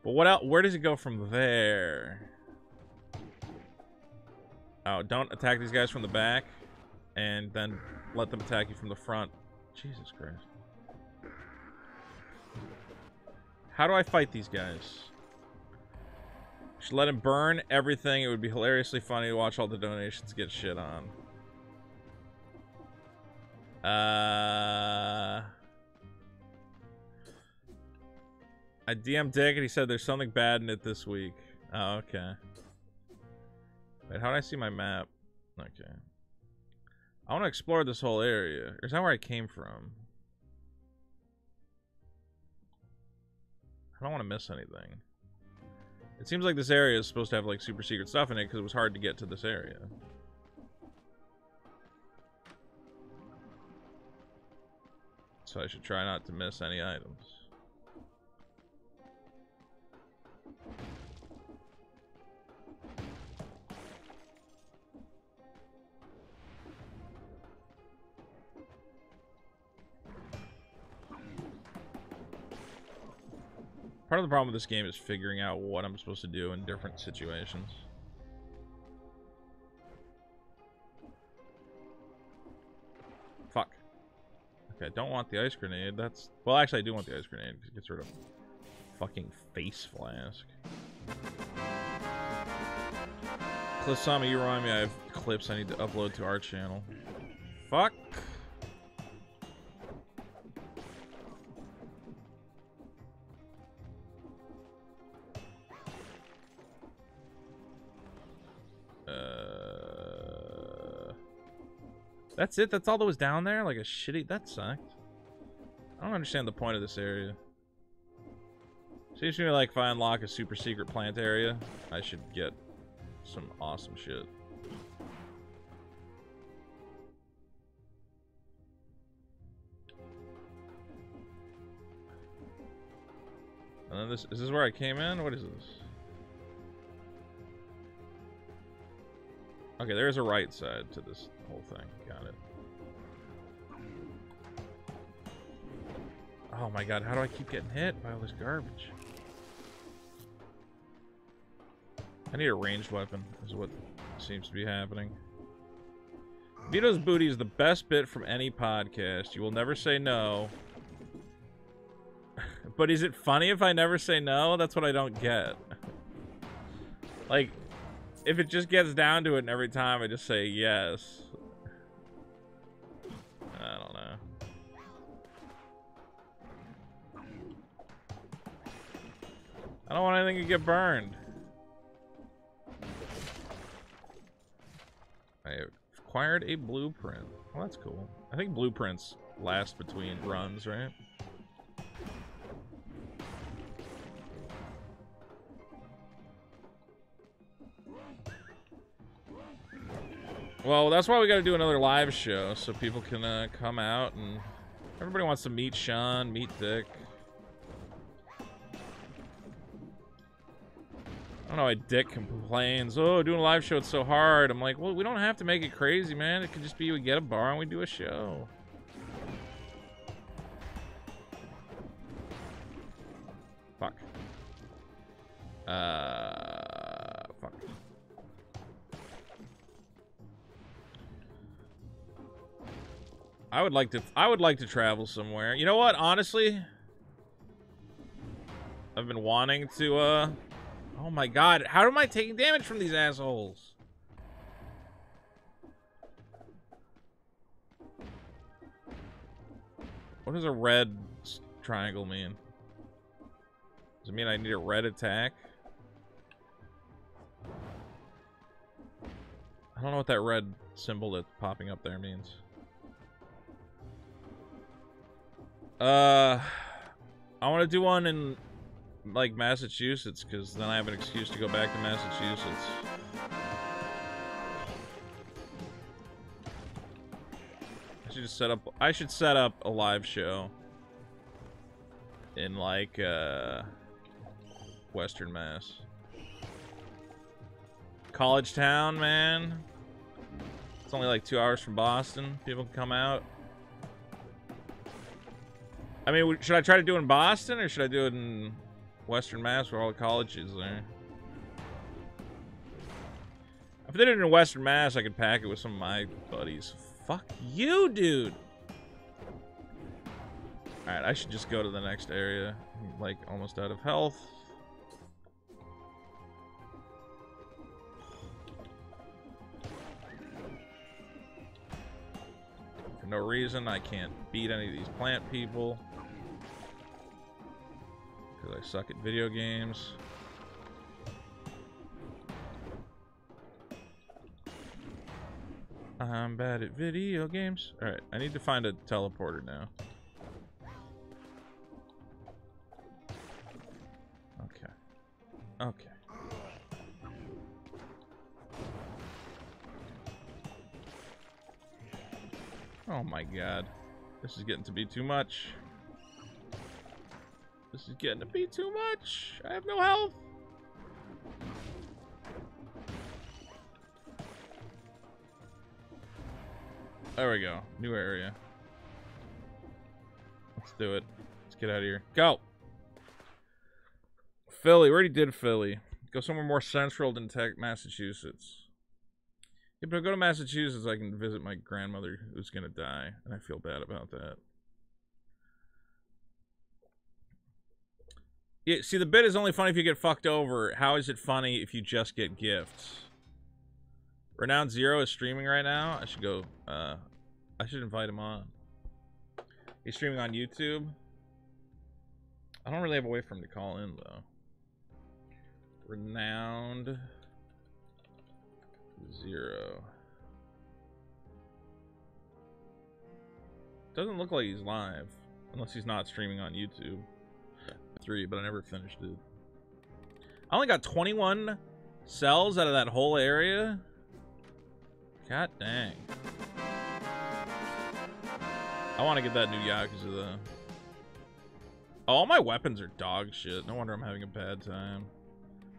But what else? Where does it go from there? Oh, don't attack these guys from the back, and then let them attack you from the front. Jesus Christ. How do I fight these guys? Should let him burn everything. It would be hilariously funny to watch all the donations get shit on. I DM'd Dick and he said there's something bad in it this week. Oh, okay. Wait, how did I see my map? Okay. I want to explore this whole area. Is that where I came from? I don't want to miss anything. It seems like this area is supposed to have, like, super secret stuff in it, because it was hard to get to this area. So I should try not to miss any items. Part of the problem with this game is figuring out what I'm supposed to do in different situations. Fuck. Okay, I don't want the ice grenade. That's... Well, actually, I do want the ice grenade because it gets rid of fucking face flask. Clipsama, you remind me I have clips I need to upload to our channel. Fuck. That's it? That's all that was down there? Like a shitty... That sucked. I don't understand the point of this area. Seems to me like if I unlock a super secret plant area, I should get some awesome shit. And then this... Is this where I came in? What is this? Okay, there's a right side to this whole thing. Got it. Oh my god, how do I keep getting hit by all this garbage? I need a ranged weapon, is what seems to be happening. Vito's Booty is the best bit from any podcast. You will never say no. But is it funny if I never say no? That's what I don't get. Like... If it just gets down to it and every time I just say yes. I don't know. I don't want anything to get burned. I acquired a blueprint. Well, that's cool. I think blueprints last between runs, right? Well, that's why we gotta do another live show, so people can come out, and everybody wants to meet Sean, meet Dick. I don't know why Dick complains, oh, doing a live show, it's so hard. I'm like, well, we don't have to make it crazy, man. It could just be we get a bar and we do a show. Fuck. I would like to travel somewhere. You know what? Honestly, I've been wanting to, oh my god. How am I taking damage from these assholes? What does a red triangle mean? Does it mean I need a red attack? I don't know what that red symbol that's popping up there means. I want to do one in, like, Massachusetts, because then I have an excuse to go back to Massachusetts. should just set up. I should set up a live show in like Western Mass, college town, man. It's only like 2 hours from Boston. People can come out. I mean, should I try to do it in Boston or should I do it in Western Mass where all the colleges are? If they did it in Western Mass, I could pack it with some of my buddies. Fuck you, dude. All right, I should just go to the next area. I'm like almost out of health. For no reason, I can't beat any of these plant people because I suck at video games. I'm bad at video games. All right, I need to find a teleporter now. Okay. Okay. Oh my god. This is getting to be too much. This is getting to be too much. I have no health. There we go. New area. Let's do it. Let's get out of here. Go! Philly. We already did Philly. Go somewhere more central than Massachusetts. Yeah, but if I go to Massachusetts, I can visit my grandmother who's going to die. And I feel bad about that. Yeah, see, the bit is only funny if you get fucked over. How is it funny if you just get gifts? Renowned Zero is streaming right now. I should go... I should invite him on. He's streaming on YouTube. I don't really have a way for him to call in, though. Renowned Zero. Doesn't look like he's live. Unless he's not streaming on YouTube. 3, but I never finished it. I only got 21 cells out of that whole area. God dang. I want to get that new Yakuza, though. Oh, all my weapons are dog shit. No wonder I'm having a bad time.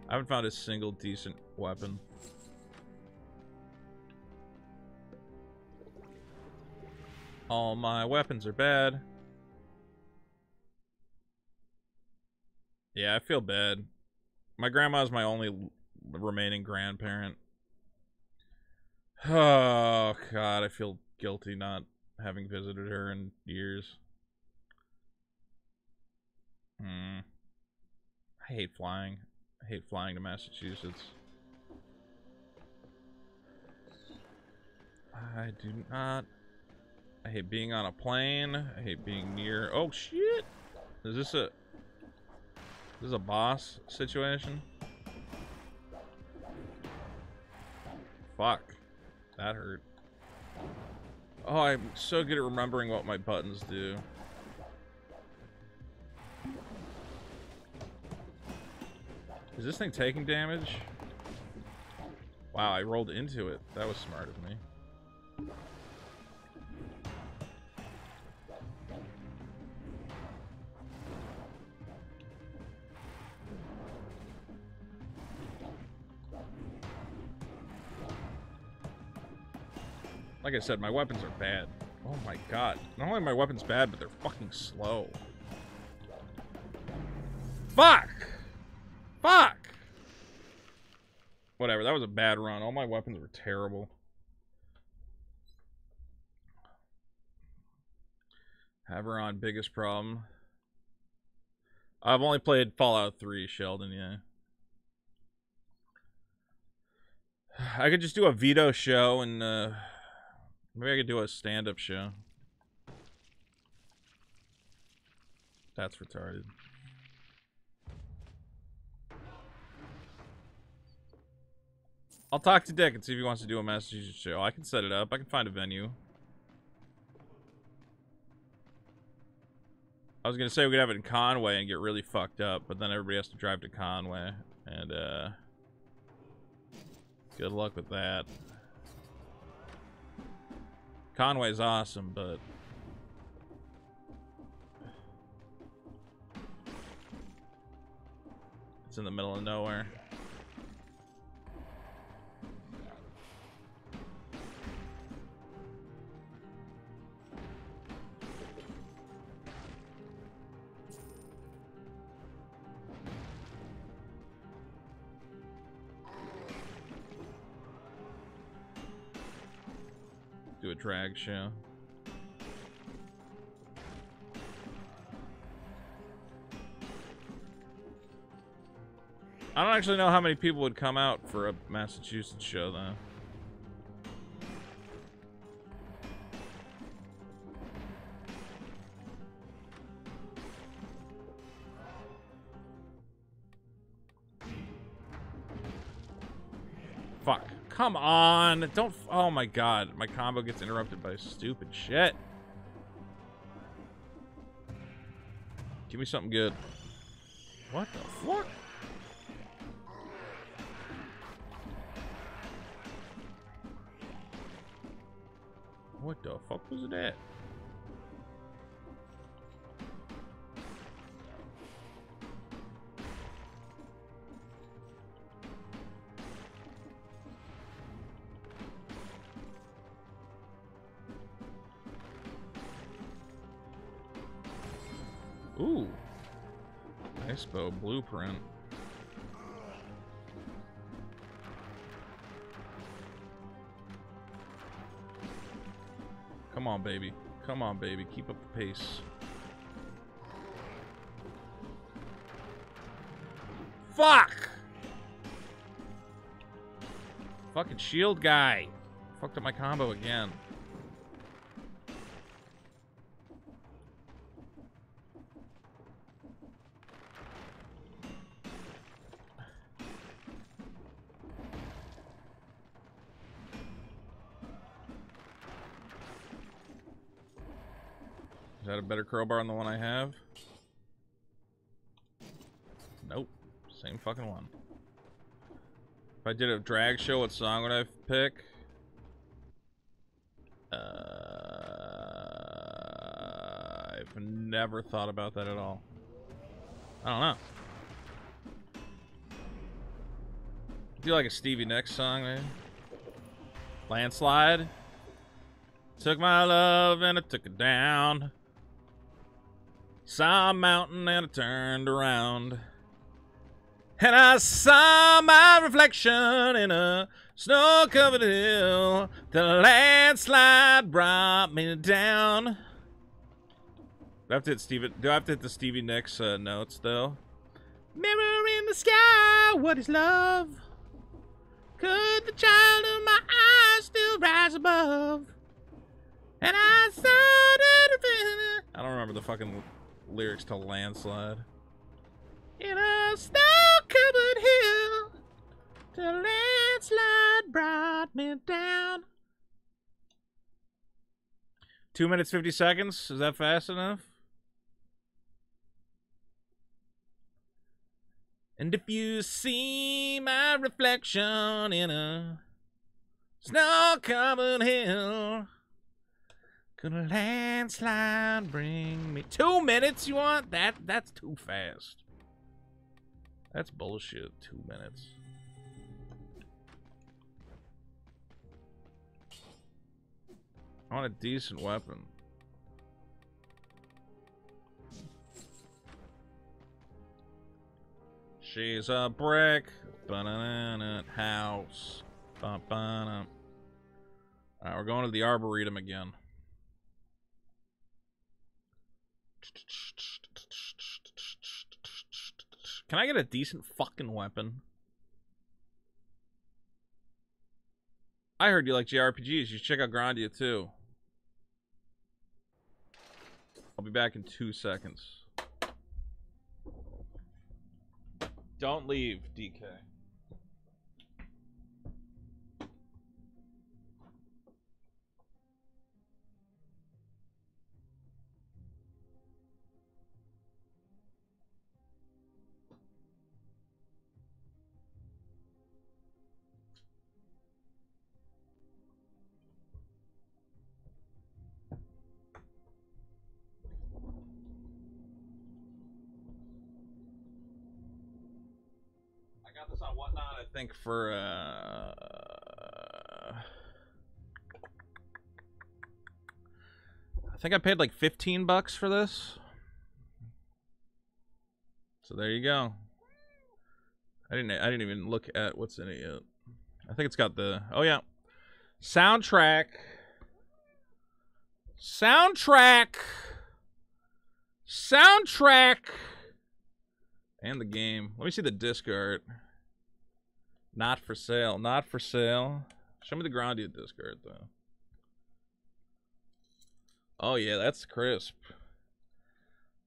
I haven't found a single decent weapon. All my weapons are bad. Yeah, I feel bad. My grandma's my only remaining grandparent. Oh, God, I feel guilty not having visited her in years. I hate flying. I hate flying to Massachusetts. I do not. I hate being on a plane. I hate being near. Oh shit! Is this a? This is a boss situation. Fuck. That hurt. Oh, I'm so good at remembering what my buttons do. Is this thing taking damage? Wow, I rolled into it. That was smart of me. Like I said, my weapons are bad. Oh my god. Not only are my weapons bad, but they're fucking slow. Fuck! Fuck! Whatever, that was a bad run. All my weapons were terrible. Have her on, biggest problem. I've only played Fallout 3, Sheldon, yeah. I could just do a veto show and, maybe I could do a stand-up show. That's retarded. I'll talk to Dick and see if he wants to do a Massachusetts show. I can set it up. I can find a venue. I was going to say we could have it in Conway and get really fucked up, but then everybody has to drive to Conway. And, good luck with that. Conway's awesome, but it's in the middle of nowhere. Do a drag show. I don't actually know how many people would come out for a Massachusetts show, though. Fuck. Come on. Don't. Oh my god. My combo gets interrupted by stupid shit. Give me something good. What the fuck? What the fuck was it at? Ooh. Nice bow blueprint. Come on, baby. Come on, baby. Keep up the pace. Fuck! Fucking shield guy. Fucked up my combo again. Is that a better crowbar than the one I have? Nope. Same fucking one. If I did a drag show, what song would I pick? I've never thought about that at all. I don't know. Do like a Stevie Nicks song, maybe? Landslide? Took my love and it took it down. Saw a mountain and it turned around. And I saw my reflection in a snow-covered hill. The landslide brought me down. Do I have to hit the Stevie Nicks notes, though? Mirror in the sky, what is love? Could the child of my eyes still rise above? And I saw that. I don't remember the fucking lyrics to Landslide. In a snow-covered hill, the landslide brought me down. 2 minutes, 50 seconds. Is that fast enough? And if you see my reflection in a snow-covered hill, could a landslide bring me... 2 minutes you want? That's too fast. That's bullshit, 2 minutes. I want a decent weapon. She's a brick. Banana house. Ba-ba-na. Alright, we're going to the Arboretum again. Can I get a decent fucking weapon? I heard you like JRPGs. You should check out Grandia too. I'll be back in 2 seconds. Don't leave, DK. think for I think I paid like $15 for this. So there you go. I didn't even look at what's in it yet. I think it's got the, oh yeah, soundtrack. Soundtrack and the game. Let me see the disc art. Not for sale. Not for sale. Show me the Grandia disc art though. Oh yeah, that's crisp.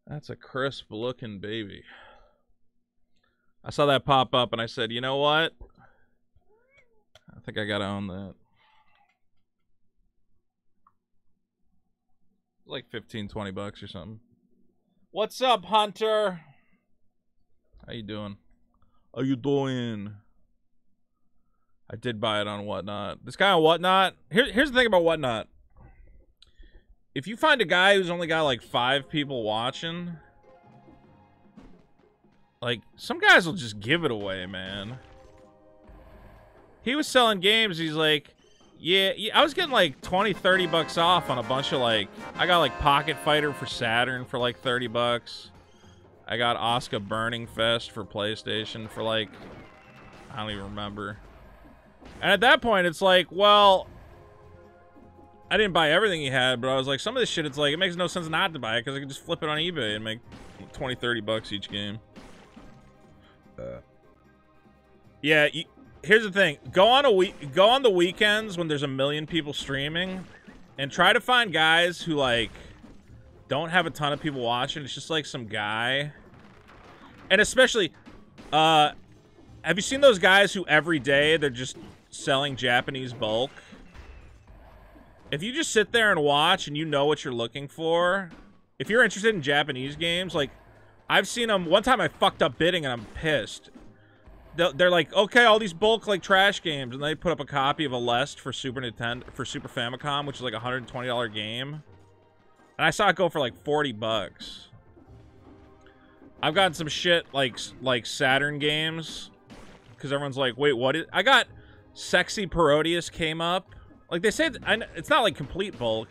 That's a crisp looking baby. I saw that pop up and I said, you know what? I think I gotta own that. Like 15, $20 or something. What's up, Hunter? How you doing? How you doing? I did buy it on Whatnot. This guy on Whatnot. Here's the thing about Whatnot. If you find a guy who's only got like 5 people watching, like some guys will just give it away, man. He was selling games. He's like, yeah, I was getting like 20, $30 off on a bunch of like, I got like Pocket Fighter for Saturn for like $30. I got Oscar Burning Fest for PlayStation for like, I don't even remember. And at that point, it's like, well, I didn't buy everything he had, but I was like, some of this shit, it's like, it makes no sense not to buy it because I could just flip it on eBay and make 20, $30 each game. Yeah, here's the thing. Go on the weekends when there's a million people streaming and try to find guys who like don't have a ton of people watching. It's just like some guy. And especially have you seen those guys who every day they're just selling Japanese bulk? If you just sit there and watch and you know what you're looking for, if you're interested in Japanese games, like I've seen them. One time I fucked up bidding and I'm pissed. They're like, okay, all these bulk like trash games, and they put up a copy of Aleste for Super Famicom, which is like a $120 game, and I saw it go for like $40. I've gotten some shit like Saturn games, because everyone's like, wait, what is? I got Sexy Parodius came up, like they said, it's not like complete bulk,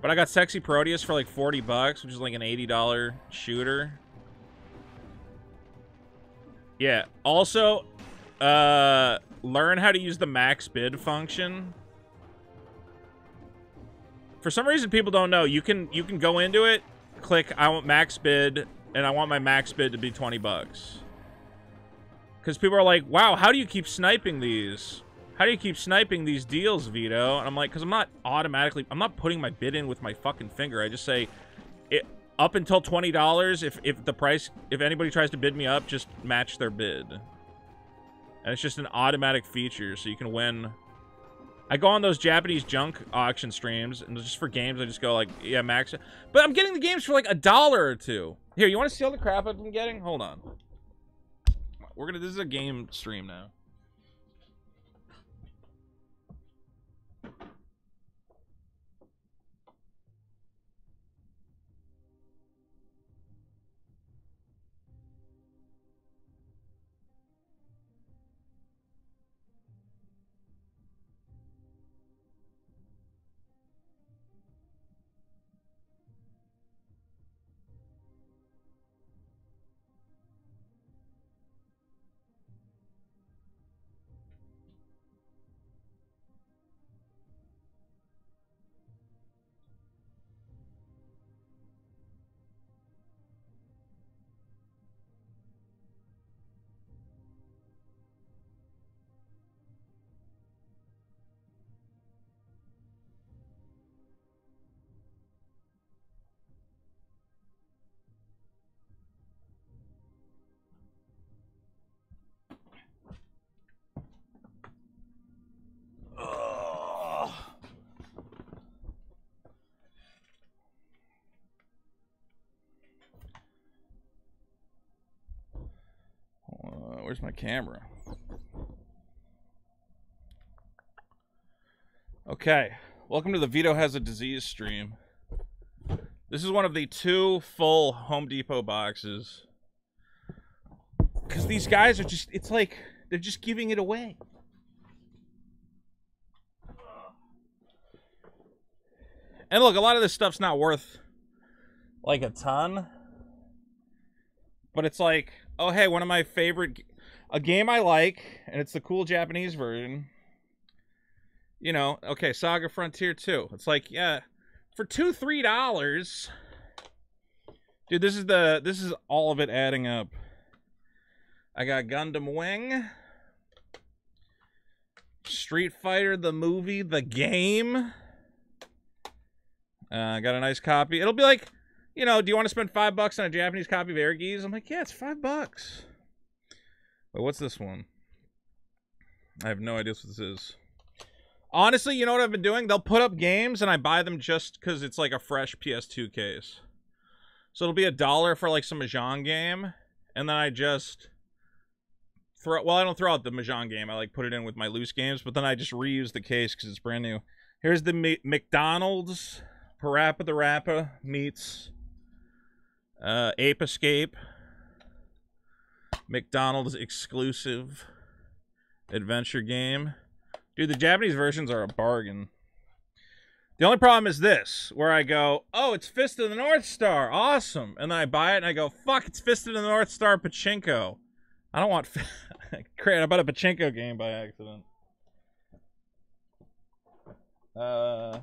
but I got Sexy Parodius for like $40, which is like an $80 shooter. Yeah, also, learn how to use the max bid function. For some reason, people don't know. You can go into it, click, I want max bid, and I want my max bid to be $20. Because people are like, wow, how do you keep sniping these? How do you keep sniping these deals, Vito? And I'm like, because I'm not putting my bid in with my fucking finger. I just say, up until $20, if the price, if anybody tries to bid me up, just match their bid. And it's just an automatic feature, so you can win. I go on those Japanese junk auction streams, and just for games, I just go like, yeah, max. But I'm getting the games for like $1 or $2. Here, you want to see all the crap I've been getting? Hold on. This is a game stream now. Where's my camera? Okay, welcome to the Vito Has a Disease stream. This is one of the 2 full Home Depot boxes. Because these guys are just, it's like, They're just giving it away. And look, a lot of this stuff's not worth like a ton. But it's like, oh, hey, one of my favorite... A game I like, and it's the cool Japanese version. You know, okay, Saga Frontier 2. It's like, yeah, for $2, $3. Dude, this is the... This is all of it adding up. I got Gundam Wing. Street Fighter, the movie, the game. I got a nice copy. It'll be like, you know, do you want to spend $5 on a Japanese copy of Air Geese? I'm like, yeah, it's $5. Wait, what's this one? I have no idea what this is. Honestly, you know what I've been doing? They'll put up games, and I buy them just because it's like a fresh PS2 case. So it'll be $1 for like some Mahjong game, and then I just throw... Well, I don't throw out the Mahjong game. I like put it in with my loose games, but then I just reuse the case because it's brand new. Here's the McDonald's Parappa the Rappa meets Ape Escape. McDonald's exclusive adventure game. Dude, the Japanese versions are a bargain. The only problem is this, where I go, oh, it's Fist of the North Star. Awesome. And then I buy it and I go, fuck, it's Fist of the North Star Pachinko. I don't want... Crap, I bought a Pachinko game by accident. Now,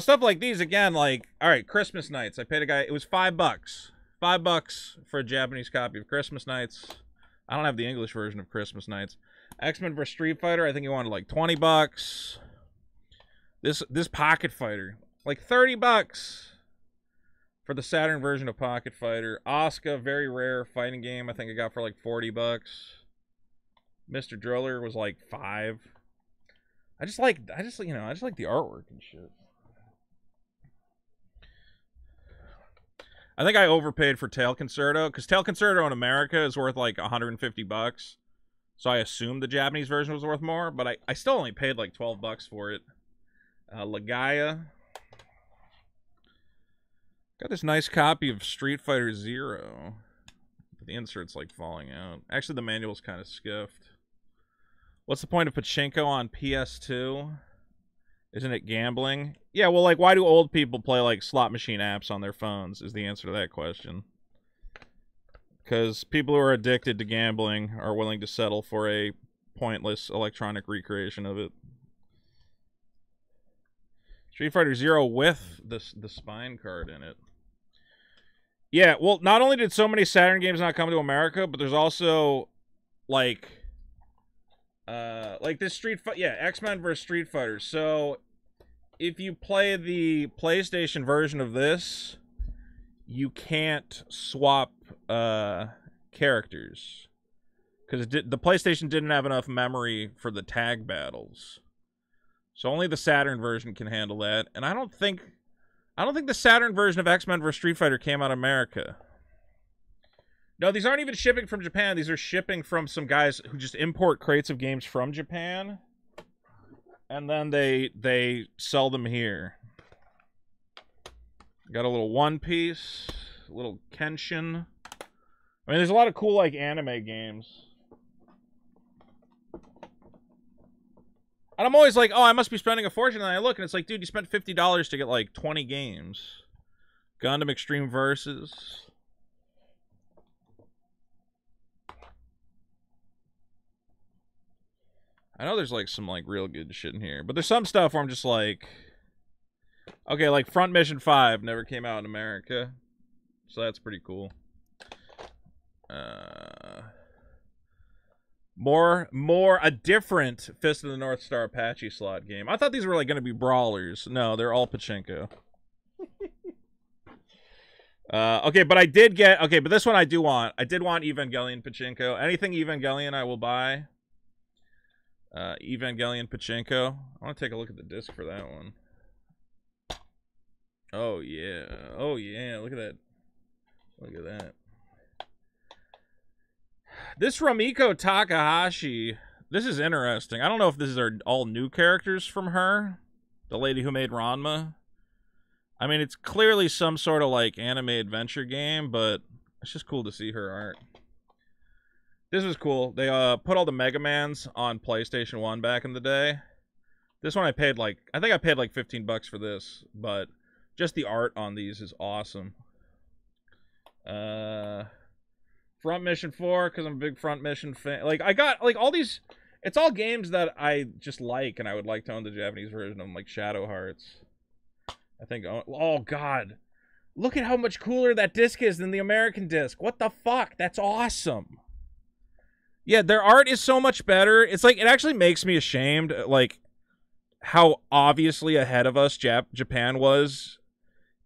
stuff like these, again, like, all right, Christmas Nights. I paid a guy... It was $5. $5 for a Japanese copy of Christmas Nights. I don't have the English version of Christmas Nights. X-Men vs. Street Fighter, I think he wanted like $20. This Pocket Fighter, like $30 for the Saturn version of Pocket Fighter. Asuka, very rare fighting game, I think I got for like $40. Mr. Driller was like $5. I just like the artwork and shit. I think I overpaid for Tail Concerto, because Tail Concerto in America is worth like $150. So I assumed the Japanese version was worth more, but I still only paid like $12 for it. Lagaya. Got this nice copy of Street Fighter Zero. But the insert's like falling out. Actually, the manual's kind of scuffed. What's the point of Pachinko on PS2? Isn't it gambling? Yeah, well, like, why do old people play, like, slot machine apps on their phones is the answer to that question. Because people who are addicted to gambling are willing to settle for a pointless electronic recreation of it. Street Fighter Zero with the spine card in it. Yeah, well, not only did so many Saturn games not come to America, but there's also, like this Street Fighter, yeah, X-Men vs. Street Fighter. So, if you play the PlayStation version of this, you can't swap characters. Because the PlayStation didn't have enough memory for the tag battles. So only the Saturn version can handle that. And I don't think the Saturn version of X-Men vs. Street Fighter came out of America. No, these aren't even shipping from Japan. These are shipping from some guys who just import crates of games from Japan. And then they sell them here. Got a little One Piece. A little Kenshin. I mean, there's a lot of cool, like, anime games. And I'm always like, oh, I must be spending a fortune. And I look, and it's like, dude, you spent $50 to get, like, 20 games. Gundam Extreme Versus... I know there's, like, some, like, real good shit in here. But there's some stuff where I'm just like... Okay, like, Front Mission 5 never came out in America. So that's pretty cool. A different Fist of the North Star Apache slot game. I thought these were, like, going to be brawlers. No, they're all Pachinko. Okay, but I did get... Okay, but this one I do want. I did want Evangelion Pachinko. Anything Evangelion I will buy... Evangelion Pachinko. I want to take a look at the disc for that one. Oh, yeah. Oh, yeah. Look at that. Look at that. This Rumiko Takahashi. This is interesting. I don't know if these are all new characters from her. The lady who made Ranma. I mean, it's clearly some sort of, like, anime adventure game, but it's just cool to see her art. This was cool. They put all the Mega Mans on PlayStation 1 back in the day. This one I paid like, I think I paid like $15 for this, but just the art on these is awesome. Front Mission 4, because I'm a big Front Mission fan. Like, I got, like, all these, it's all games that I just like, and I would like to own the Japanese version of them, like Shadow Hearts. I think, oh God. Look at how much cooler that disc is than the American disc. What the fuck? That's awesome. Yeah, their art is so much better. It's like, it actually makes me ashamed, like, how obviously ahead of us Japan was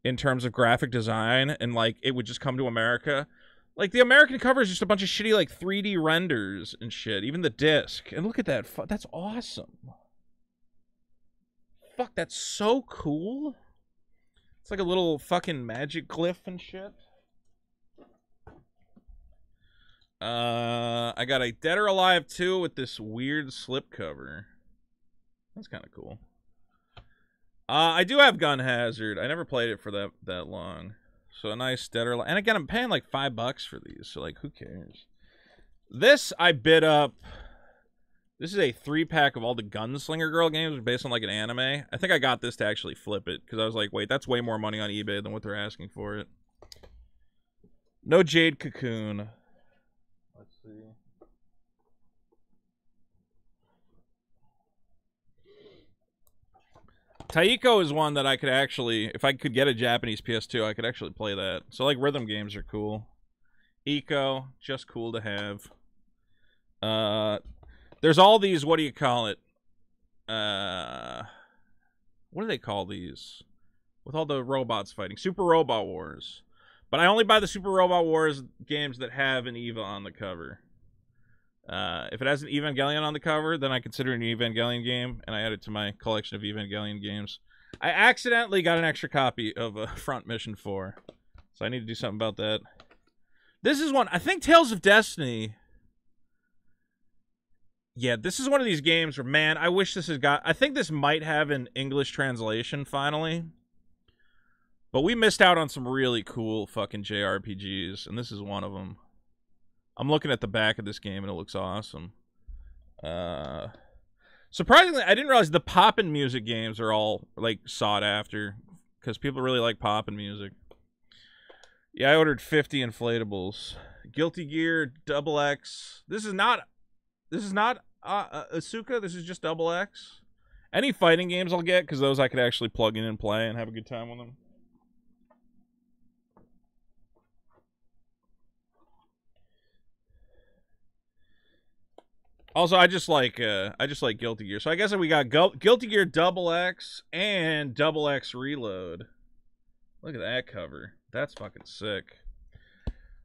in terms of graphic design, and, like, it would just come to America. Like, the American cover is just a bunch of shitty, like, 3D renders and shit. Even the disc. And look at that. That's awesome. Fuck, that's so cool. It's like a little fucking magic glyph and shit. I got a Dead or Alive 2 with this weird slipcover. That's kind of cool. I do have Gun Hazard. I never played it for that long. So a nice Dead or Alive. And again, I'm paying like $5 for these. So like, who cares? This I bid up. This is a 3-pack of all the Gunslinger Girl games based on like an anime. I think I got this to actually flip it because I was like, wait, that's way more money on eBay than what they're asking for it. No Jade Cocoon. Let's see. Taiko is one that I could actually, if I could get a Japanese PS2, I could actually play that. So like rhythm games are cool. Eco, just cool to have. There's all these, what do you call it? What do they call these? With all the robots fighting. Super Robot Wars. But I only buy the Super Robot Wars games that have an EVA on the cover. If it has an Evangelion on the cover, then I consider it an Evangelion game, and I add it to my collection of Evangelion games. I accidentally got an extra copy of Front Mission 4, so I need to do something about that. This is one, I think Tales of Destiny... Yeah, this is one of these games where, man, I wish this had got... I think this might have an English translation, finally. But we missed out on some really cool fucking JRPGs, and this is one of them. I'm looking at the back of this game, and it looks awesome. Surprisingly, I didn't realize the poppin' music games are all, like, sought after, because people really like poppin' music. Yeah, I ordered 50 inflatables. Guilty Gear, Double X. This is not Asuka. This is just Double X. Any fighting games I'll get, because those I could actually plug in and play and have a good time with them. Also, I just like Guilty Gear. So I guess we got Guilty Gear Double X and Double X Reload. Look at that cover. That's fucking sick.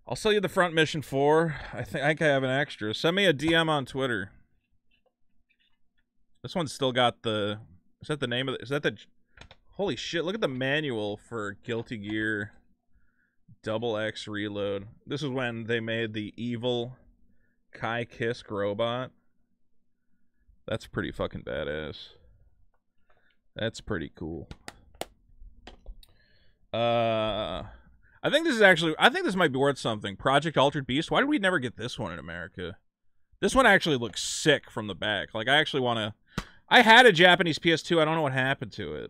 I'll sell you the Front Mission 4. I think I have an extra. Send me a DM on Twitter. This one's still got the... Is that the name of it? Is that the... Holy shit, look at the manual for Guilty Gear Double X Reload. This is when they made the evil Kai Kisk robot. That's pretty fucking badass. That's pretty cool. I think this is actually... I think this might be worth something. Project Altered Beast. Why did we never get this one in America? This one actually looks sick from the back. Like, I actually want to... I had a Japanese PS2. I don't know what happened to it.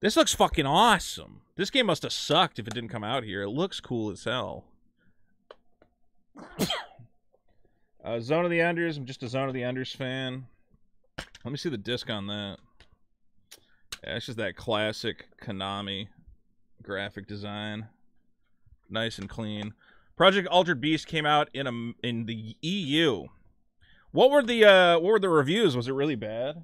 This looks fucking awesome. This game must have sucked if it didn't come out here. It looks cool as hell. Zone of the Enders. I'm just a Zone of the Enders fan. Let me see the disc on that. Yeah, it's just that classic Konami... graphic design, nice and clean. Project Altered Beast came out in the EU. What were the reviews? Was it really bad?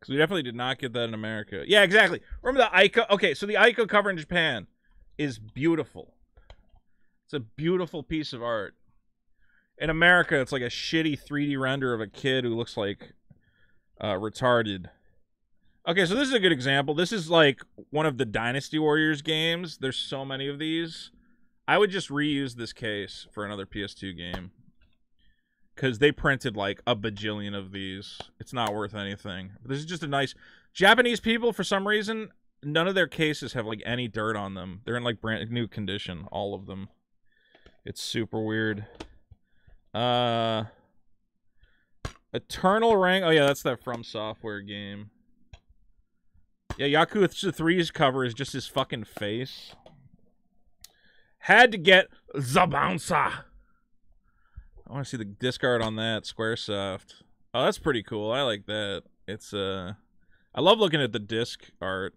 Because we definitely did not get that in America. Yeah, exactly. Remember the Ico? Okay, so the Ico cover in Japan is beautiful. It's a beautiful piece of art. In America, it's like a shitty 3D render of a kid who looks like retarded. Okay, so this is a good example. This is like one of the Dynasty Warriors games. There's so many of these. I would just reuse this case for another PS2 game. Because they printed like a bajillion of these. It's not worth anything. But this is just a nice... Japanese people, for some reason, none of their cases have like any dirt on them. They're in like brand new condition, all of them. It's super weird. Eternal Rank. Oh yeah, that's that From Software game. Yeah, Yakuza 3's cover is just his fucking face. Had to get the bouncer. I want to see the discard on that. Squaresoft. Oh, that's pretty cool. I like that. It's I love looking at the disc art.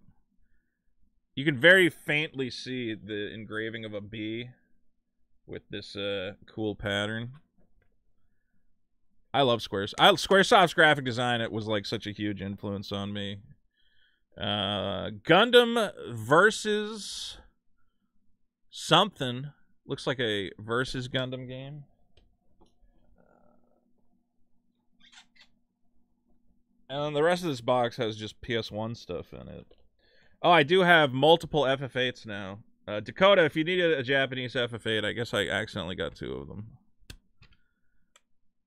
You can very faintly see the engraving of a bee with this cool pattern. I love Squaresoft. Squaresoft's graphic design, it was like such a huge influence on me. Gundam versus something. Looks like a versus Gundam game. And then the rest of this box has just PS1 stuff in it. Oh, I do have multiple FF8s now. Dakota, if you needed a Japanese FF8, I guess I accidentally got two of them.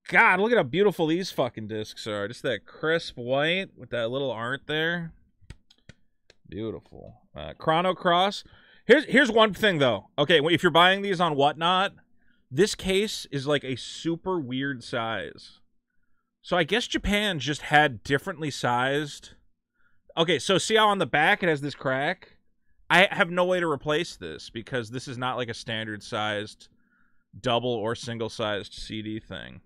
God, look at how beautiful these fucking discs are. Just that crisp white with that little art there. Beautiful. Chrono Cross. Here's one thing, though. Okay, if you're buying these on Whatnot, this case is like a super weird size. So I guess Japan just had differently sized... Okay, so see how on the back it has this crack? I have no way to replace this because this is not like a standard-sized double or single-sized CD thing.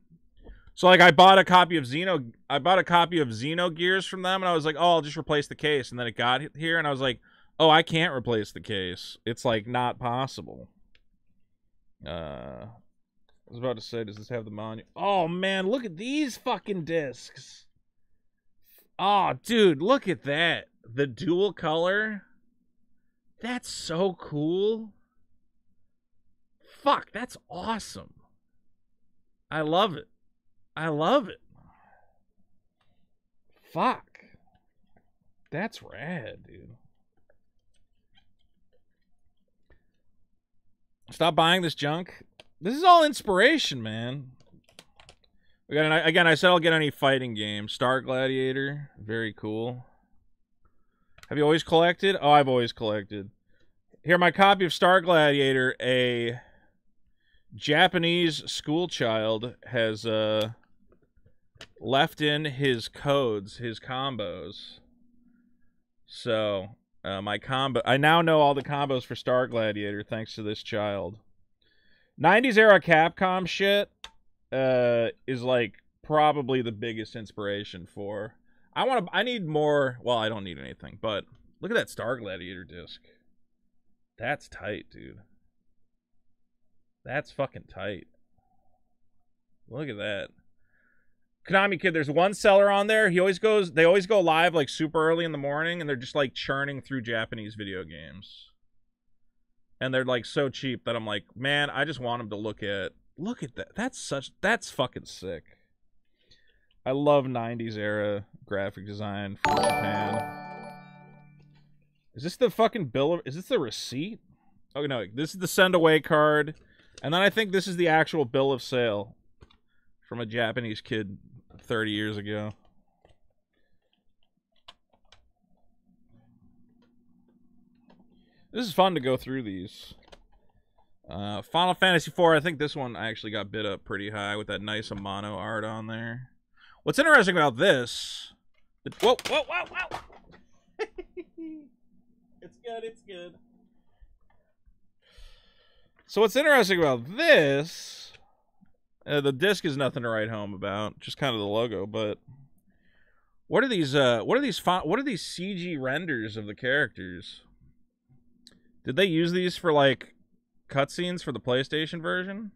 So like I bought a copy of Xenogears from them, and I was like, "Oh, I'll just replace the case." And then it got here and I was like, "Oh, I can't replace the case. It's like not possible." I was about to say, does this have the monument? Oh man, look at these fucking discs. Oh, dude, look at that. The dual color. That's so cool. Fuck, that's awesome. I love it. I love it. Fuck. That's rad, dude. Stop buying this junk. This is all inspiration, man. We got again, I said I'll get any fighting game. Star Gladiator. Very cool. Have you always collected? Oh, I've always collected. Here, my copy of Star Gladiator, a Japanese school child has left in his codes, his combos. So, my combo... I now know all the combos for Star Gladiator thanks to this child. 90s era Capcom shit is, like, probably the biggest inspiration for... I need more... Well, I don't need anything, but... Look at that Star Gladiator disc. That's tight, dude. That's fucking tight. Look at that. Konami Kid, there's one seller on there. They always go live like super early in the morning, and they're just like churning through Japanese video games. And they're like so cheap that I'm like, man, I just want them to look at. Look at that. That's fucking sick. I love 90s era graphic design for Japan. Is this the fucking is this the receipt? Oh no, this is the send away card. And then I think this is the actual bill of sale from a Japanese kid 30 years ago. This is fun to go through these. Final Fantasy IV, I think this one I actually got bid up pretty high with that nice Amano art on there. What's interesting about this... Whoa, whoa, whoa, whoa! It's good, it's good. So what's interesting about this... the disc is nothing to write home about, just kind of the logo. But what are these CG renders of the characters? Did they use these for like cutscenes for the PlayStation version?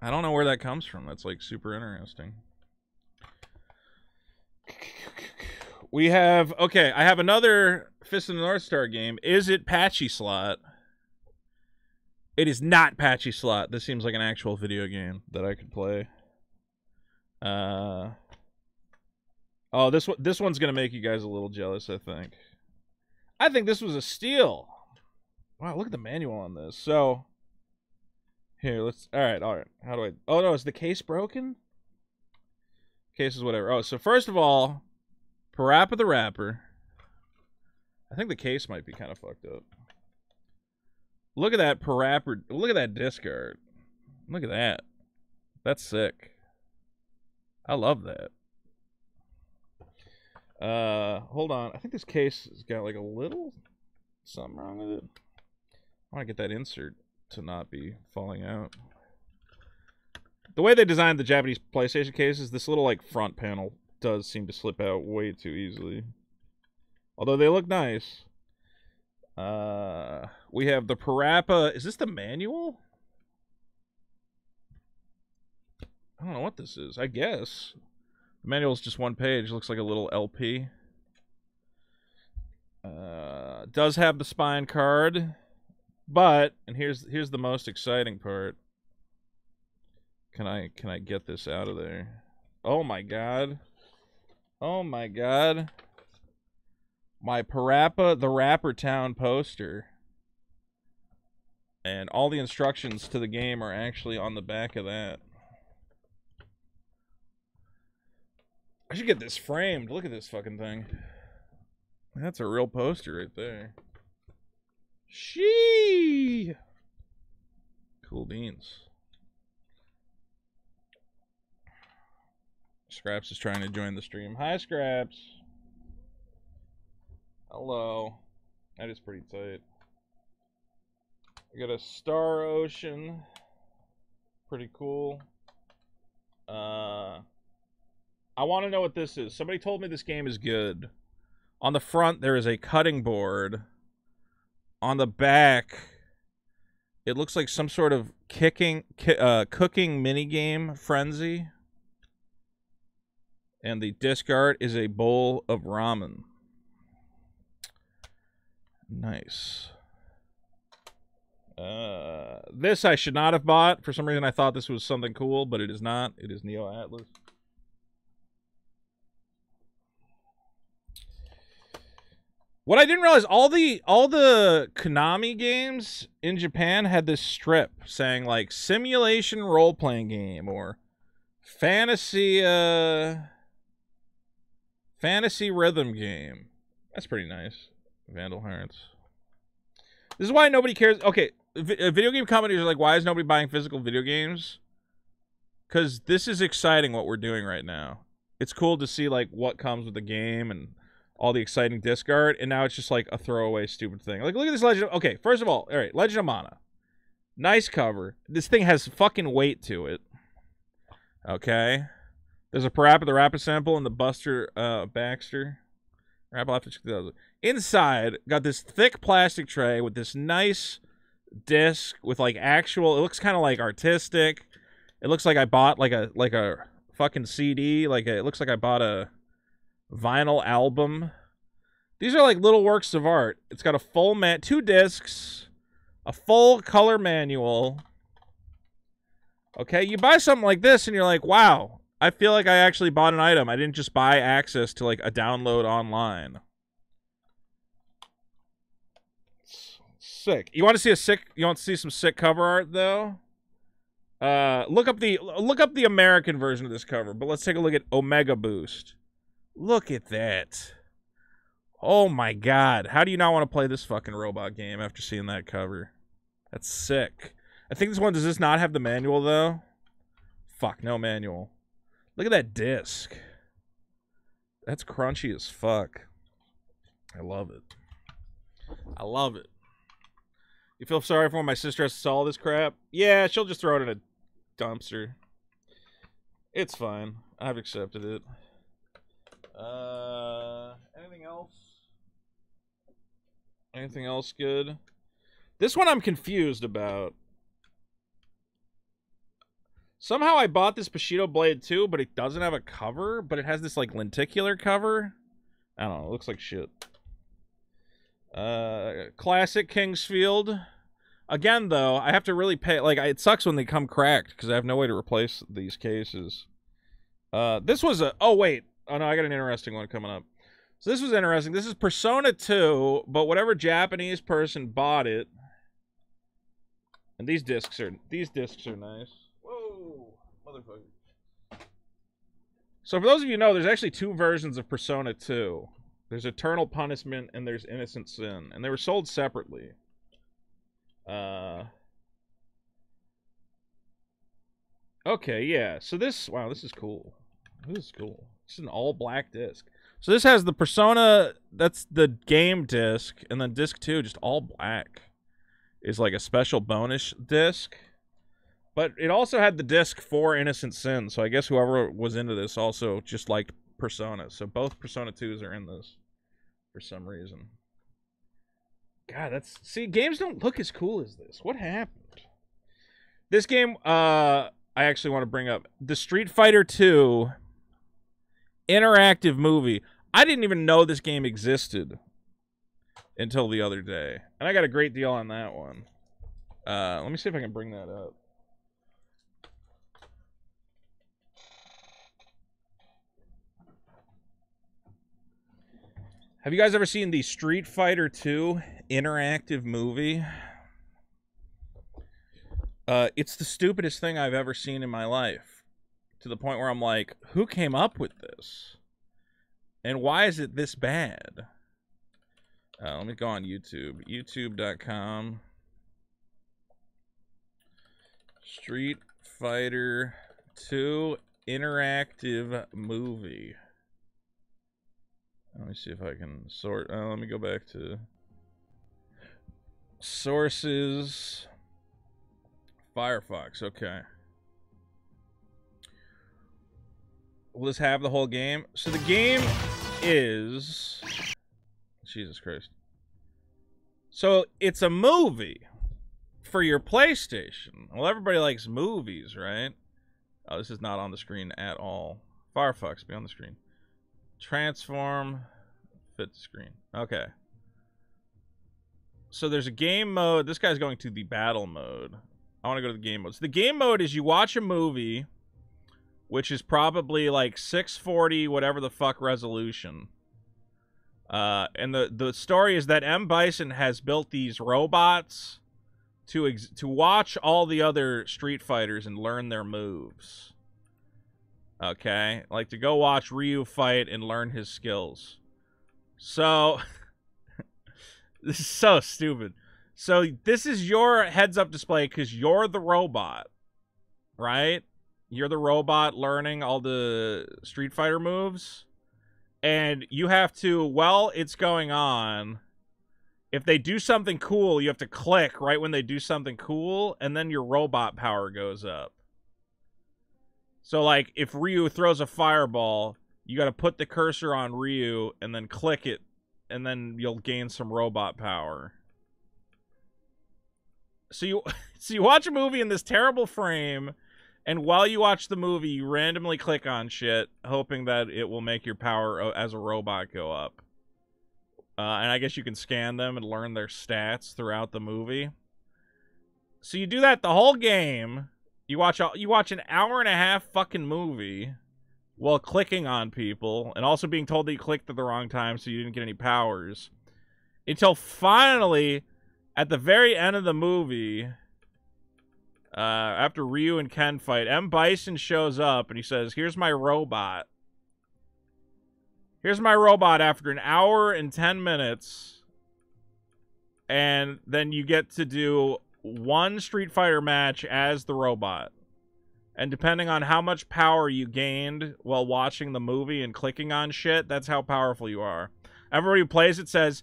I don't know where that comes from. That's like super interesting. We have okay. I have another Fist of the North Star game. Is it Patchy Slot? It is not Patchy Slot. This seems like an actual video game that I could play. Oh, this one's gonna make you guys a little jealous, I think. I think this was a steal. Wow, look at the manual on this. So here, let's all right. How do I oh no, is the case broken? Case is whatever. Oh, so first of all, Parappa the Rapper. I think the case might be kind of fucked up. Look at that parapper. Look at that discard. Look at that. That's sick. I love that. Hold on. I think this case has got like a little something wrong with it. I want to get that insert to not be falling out. The way they designed the Japanese PlayStation cases, this little like front panel does seem to slip out way too easily. Although they look nice. We have the Parappa. Is this the manual? I don't know what this is. I guess the manual is just one page. Looks like a little LP. Does have the spine card, but and here's the most exciting part. Can I get this out of there? Oh my god! Oh my god! My Parappa the Rapper Town poster. And all the instructions to the game are actually on the back of that. I should get this framed. Look at this fucking thing. That's a real poster right there. Sheeeee! Cool beans. Scraps is trying to join the stream. Hi, Scraps. Hello. That is pretty tight. We got a Star Ocean. Pretty cool. I want to know what this is. Somebody told me this game is good. On the front, there is a cutting board. On the back, it looks like some sort of cooking minigame frenzy. And the discard is a bowl of ramen. Nice. This I should not have bought. For some reason, I thought this was something cool, but it is not. It is Neo Atlas. What I didn't realize, all the Konami games in Japan had this strip saying like simulation role-playing game or fantasy rhythm game. That's pretty nice. Vandal Hearts. This is why nobody cares. Okay, video game companies are like, why is nobody buying physical video games? Because this is exciting what we're doing right now. It's cool to see like what comes with the game and all the exciting discard. And now it's just like a throwaway stupid thing. Like, look at this Legend of... Okay, first of all, all right, Legend of Mana. Nice cover. This thing has fucking weight to it. Okay. There's a Parappa the Rapper sample and the Buster Baxter. I'll have to check those. Inside, got this thick plastic tray with this nice disc with like actual. It looks kind of like artistic. It looks like I bought like a fucking CD. It looks like I bought a vinyl album. These are like little works of art. It's got a full mat, 2 discs, a full color manual. Okay, you buy something like this and you're like, wow. I feel like I actually bought an item. I didn't just buy access to, like, a download online. Sick. You want to see some sick cover art, though? Look up the American version of this cover, but let's take a look at Omega Boost. Look at that. Oh, my God. How do you not want to play this fucking robot game after seeing that cover? That's sick. I think this one, does this not have the manual, though? Fuck, no manual. Look at that disc. That's crunchy as fuck. I love it. I love it. You feel sorry for when my sister has to sell all this crap? Yeah, she'll just throw it in a dumpster. It's fine. I've accepted it. Anything else? Anything else good? This one I'm confused about. Somehow I bought this Bushido Blade 2, but it doesn't have a cover, but it has this, like, lenticular cover. I don't know. It looks like shit. Classic Kingsfield. Again, though, I have to really pay... Like, it sucks when they come cracked, because I have no way to replace these cases. This was a... Oh, wait. Oh, no, I got an interesting one coming up. So this was interesting. This is Persona 2, but whatever Japanese person bought it... And these discs are nice. Motherfucker. So for those of you who know, there's actually 2 versions of Persona 2. There's Eternal Punishment and there's Innocent Sin. And they were sold separately. Okay, yeah. So this... Wow, this is cool. This is cool. It's an all-black disc. So this has the Persona... That's the game disc. And then disc 2, just all black, is like a special bonus disc. But it also had the disc for Innocent Sin. So I guess whoever was into this also just liked Persona. So both Persona 2s are in this for some reason. God, that's... See, games don't look as cool as this. What happened? This game... I actually want to bring up the Street Fighter II interactive movie. I didn't even know this game existed until the other day, and I got a great deal on that one. Let me see if I can bring that up. Have you guys ever seen the Street Fighter II interactive movie? It's the stupidest thing I've ever seen in my life, to the point where I'm like, who came up with this? And why is it this bad? Let me go on YouTube. YouTube.com. Street Fighter 2 Interactive Movie. Let me see if I can sort. Let me go back to sources. Firefox, okay. Will this have the whole game? So the game is... Jesus Christ. So it's a movie for your PlayStation. Well, everybody likes movies, right? Oh, this is not on the screen at all. Firefox, be on the screen. Transform, fit the screen. Okay. So there's a game mode. This guy's going to the battle mode. I want to go to the game mode. So the game mode is you watch a movie, which is probably like 640, whatever the fuck resolution. And the story is that M. Bison has built these robots to watch all the other Street Fighters and learn their moves. Okay? Like, to go watch Ryu fight and learn his skills. So, this is so stupid. So this is your heads-up display because you're the robot, right? You're the robot learning all the Street Fighter moves. And you have to, while it's going on, if they do something cool, you have to click right when they do something cool, and then your robot power goes up. So, like, if Ryu throws a fireball, you got to put the cursor on Ryu and then click it, and then you'll gain some robot power. So you watch a movie in this terrible frame, and while you watch the movie, you randomly click on shit, hoping that it will make your power as a robot go up. And I guess you can scan them and learn their stats throughout the movie. So you do that the whole game. You watch an hour and a half fucking movie while clicking on people, and also being told that you clicked at the wrong time so you didn't get any powers. Until finally... At the very end of the movie, after Ryu and Ken fight, M. Bison shows up and he says, here's my robot. Here's my robot after an hour and 10 minutes. And then you get to do one Street Fighter match as the robot. And depending on how much power you gained while watching the movie and clicking on shit, that's how powerful you are. Everybody who plays it says...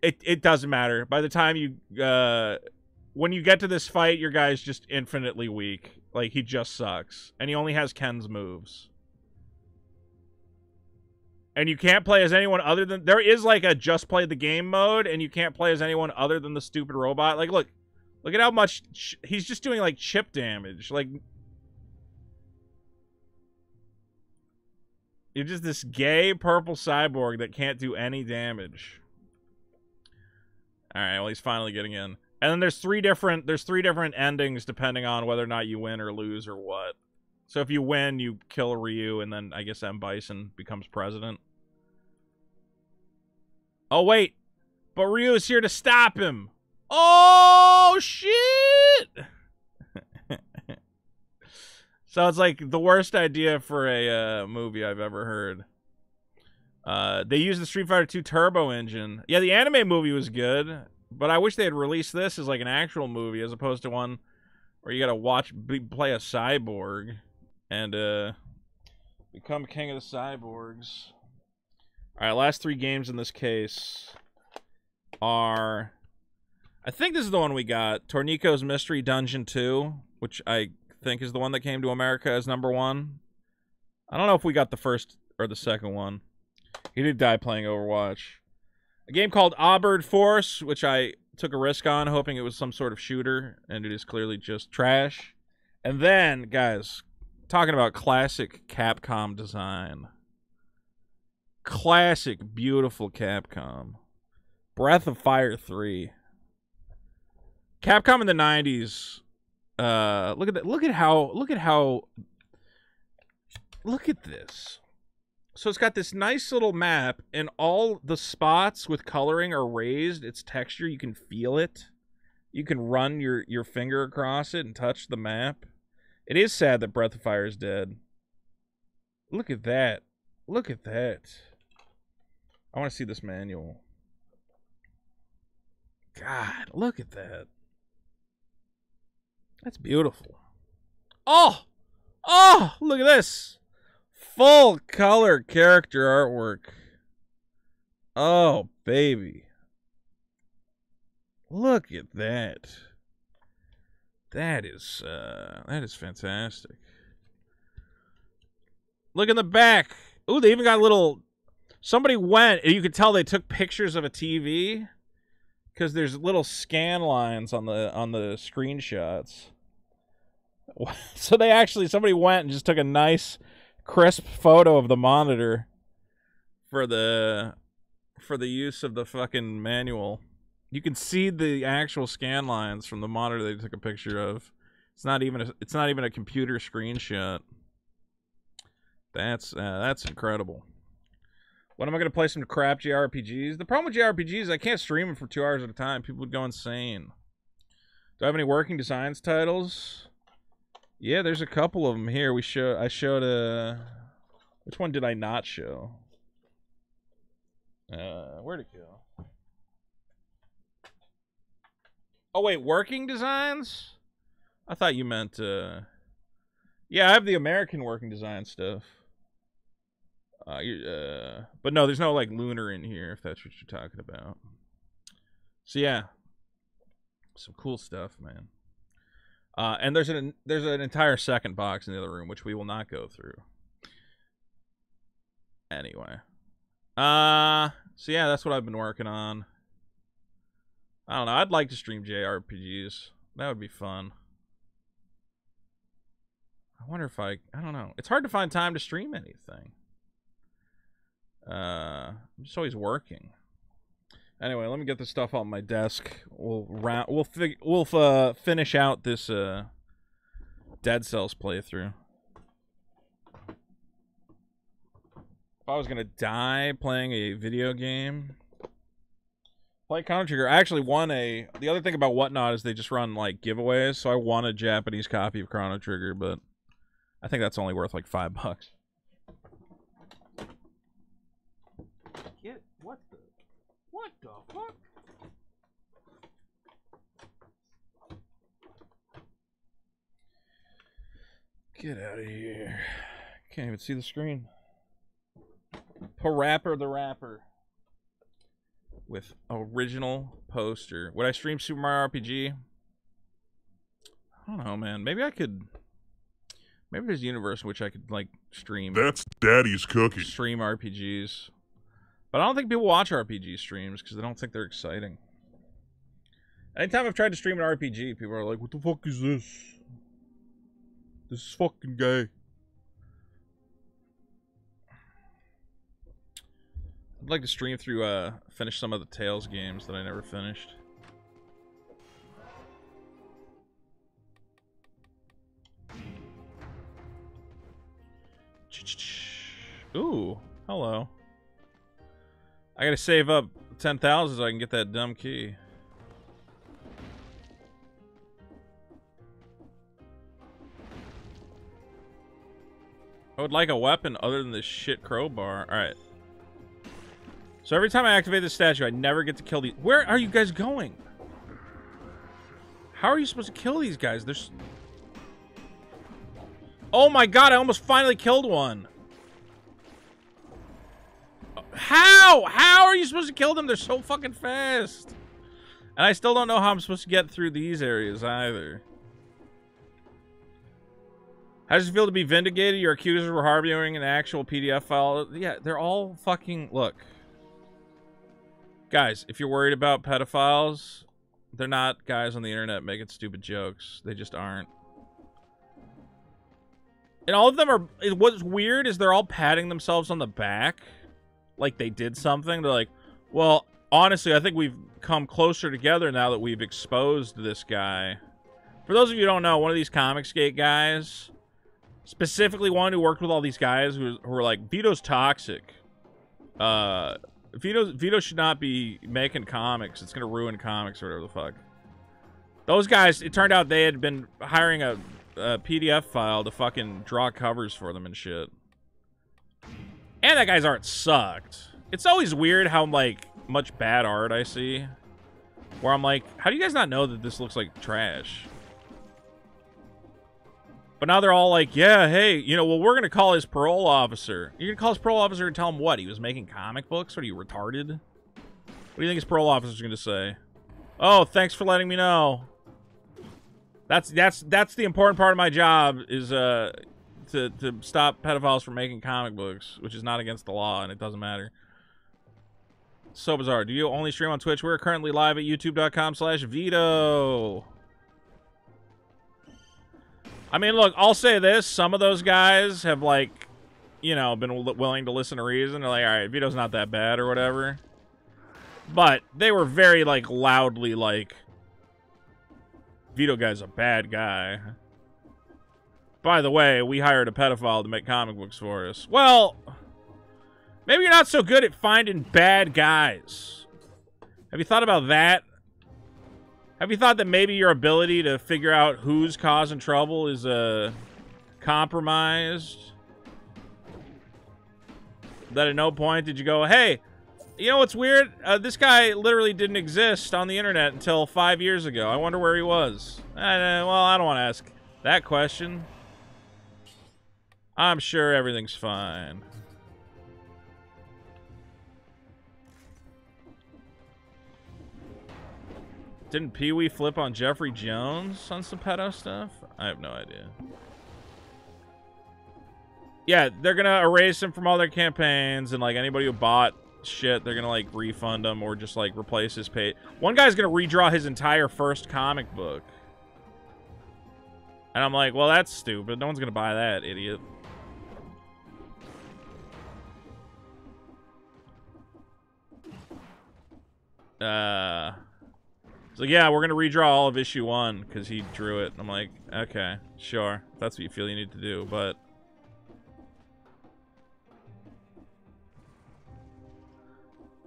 It doesn't matter. By the time you, when you get to this fight, your guy's just infinitely weak. Like, he just sucks. And he only has Ken's moves. And you can't play as anyone other than... There is, like, a just play the game mode, and you can't play as anyone other than the stupid robot. Like, look at how much... He's just doing, like, chip damage. Like... You're just this gay purple cyborg that can't do any damage. All right, well, he's finally getting in. And then there's three different endings depending on whether or not you win or lose or what. So if you win, you kill Ryu, and then I guess M. Bison becomes president. Oh, wait. But Ryu is here to stop him. Oh, shit! So it's like the worst idea for a movie I've ever heard. They used the Street Fighter 2 turbo engine. Yeah, the anime movie was good. But I wish they had released this as like an actual movie as opposed to one where you gotta watch play a cyborg and become king of the cyborgs. All right, last three games in this case are, I think this is the one we got, Tornico's Mystery Dungeon 2, which I think is the one that came to America as #1. I don't know if we got the first or the second one. He did die playing Overwatch. A game called Auburn Force, which I took a risk on, hoping it was some sort of shooter, and it is clearly just trash. And then, guys, talking about classic Capcom design. Classic, beautiful Capcom. Breath of Fire 3. Capcom in the 90s. Look at that. Look at this. So it's got this nice little map, and all the spots with coloring are raised. It's texture. You can feel it. You can run your finger across it and touch the map. It is sad that Breath of Fire is dead. Look at that. Look at that. I want to see this manual. God, look at that. That's beautiful. Oh! Oh! Look at this! Full color character artwork. Oh, baby. Look at that. That is fantastic. Look in the back. Ooh, they even got little... Somebody went, and you could tell they took pictures of a TV, because there's little scan lines on the screenshots. So they actually, somebody went and just took a nice crisp photo of the monitor for the use of the fucking manual. You can see the actual scan lines from the monitor they took a picture of. It's not even a computer screenshot. That's incredible. When am I going to play some crap JRPGs? The problem with JRPGs is I can't stream them for 2 hours at a time. People would go insane. Do I have any working designs titles? Yeah, there's a couple of them here. I showed a... Which one did I not show? Where'd it go? Oh, wait, working designs? I thought you meant... Yeah, I have the American working design stuff. But no, there's no, like, lunar in here, if that's what you're talking about. So, yeah. Some cool stuff, man. And there's an entire second box in the other room, which we will not go through. Anyway. So yeah, that's what I've been working on. I don't know. I'd like to stream JRPGs. That would be fun. I wonder if I don't know. It's hard to find time to stream anything. I'm just always working. Anyway, let me get this stuff on my desk. We'll finish out this Dead Cells playthrough. If I was gonna die playing a video game, play Chrono Trigger. I actually won a. The other thing about Whatnot is they just run like giveaways, so I won a Japanese copy of Chrono Trigger, but I think that's only worth like $5. What the fuck? Get out of here. Can't even see the screen. Parapper the Rapper. With original poster. Would I stream Super Mario RPG? I don't know, man. Maybe I could... Maybe there's a universe in which I could, like, stream... That's Daddy's cookie. Stream RPGs. But I don't think people watch RPG streams because they don't think they're exciting. Anytime I've tried to stream an RPG, people are like, what the fuck is this? This is fucking gay. I'd like to stream through, finish some of the Tails games that I never finished. Ooh, hello. I gotta save up 10,000 so I can get that dumb key. I would like a weapon other than this shit crowbar. Alright. So every time I activate this statue, I never get to kill these. Where are you guys going? How are you supposed to kill these guys? There's... Oh my god, I almost finally killed one. How? How are you supposed to kill them? They're so fucking fast. And I still don't know how I'm supposed to get through these areas either. How does it feel to be vindicated? Your accusers were harboring an actual PDF file. Yeah, they're all fucking... Look. Guys, if you're worried about pedophiles, they're not guys on the internet making stupid jokes. They just aren't. And all of them are... What's weird is they're all patting themselves on the back. Like they did something. They're like, well, honestly, I think we've come closer together now that we've exposed this guy. For those of you who don't know, one of these Comicsgate guys... Specifically, one who worked with all these guys who were like, Vito's toxic. Vito should not be making comics. It's going to ruin comics or whatever the fuck. Those guys, it turned out they had been hiring a PDF file to fucking draw covers for them and shit. And that guy's art sucked. It's always weird how, like, much bad art I see. Where I'm like, how do you guys not know that this looks like trash? But now they're all like, yeah, hey, you know, well, we're going to call his parole officer. You're going to call his parole officer and tell him what? He was making comic books? What, are you retarded? What do you think his parole officer's going to say? Oh, thanks for letting me know. That's the important part of my job is to stop pedophiles from making comic books, which is not against the law, and it doesn't matter. So bizarre. Do you only stream on Twitch? We're currently live at youtube.com/Vito. I mean, look, I'll say this. Some of those guys have, like, you know, been willing to listen to reason. They're like, all right, Vito's not that bad or whatever. But they were very, like, loudly, like, Vito guy's a bad guy. By the way, we hired a pedophile to make comic books for us. Well, maybe you're not so good at finding bad guys. Have you thought about that? Have you thought that maybe your ability to figure out who's causing trouble is compromised? That at no point did you go, hey, you know what's weird? This guy literally didn't exist on the internet until 5 years ago. I wonder where he was. Well, I don't want to ask that question. I'm sure everything's fine. Didn't Pee-wee flip on Jeffrey Jones on some pedo stuff? I have no idea. Yeah, they're going to erase him from all their campaigns, and, like, anybody who bought shit, they're going to, like, refund him or just, like, replace his page. One guy's going to redraw his entire first comic book. And I'm like, well, that's stupid. No one's going to buy that, idiot. So yeah, we're going to redraw all of issue 1 because he drew it. I'm like, okay, sure. That's what you feel you need to do, but...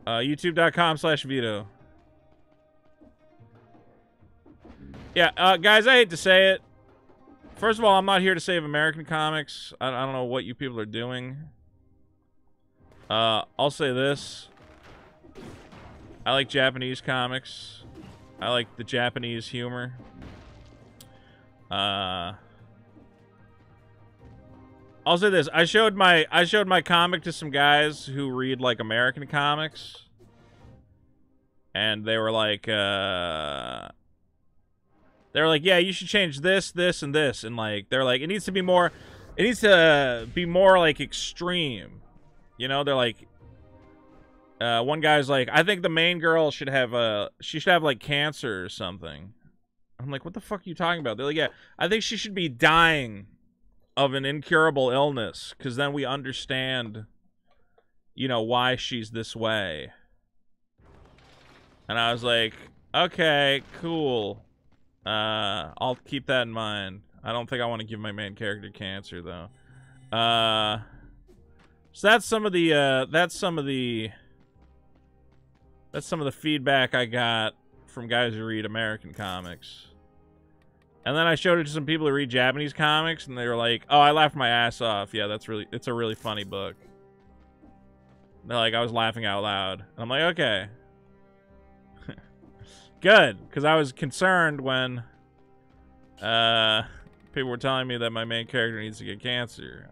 YouTube.com/Vito. Yeah, guys, I hate to say it. First of all, I'm not here to save American comics. I don't know what you people are doing. I'll say this. I like Japanese comics. I like the Japanese humor. I'll say this: I showed my comic to some guys who read like American comics, and they were like, yeah, you should change this, this, and this, and like they're like, it needs to be more like extreme, you know? They're like. One guy's like, I think the main girl should have, like, cancer or something. I'm like, what the fuck are you talking about? They're like, yeah, I think she should be dying of an incurable illness, because then we understand, you know, why she's this way. And I was like, okay, cool. I'll keep that in mind. I don't think I want to give my main character cancer, though. So that's some of the feedback I got from guys who read American comics. And then I showed it to some people who read Japanese comics, and they were like, oh, I laughed my ass off. Yeah, it's a really funny book. Like, I was laughing out loud. And I'm like, okay. Good, because I was concerned when people were telling me that my main character needs to get cancer.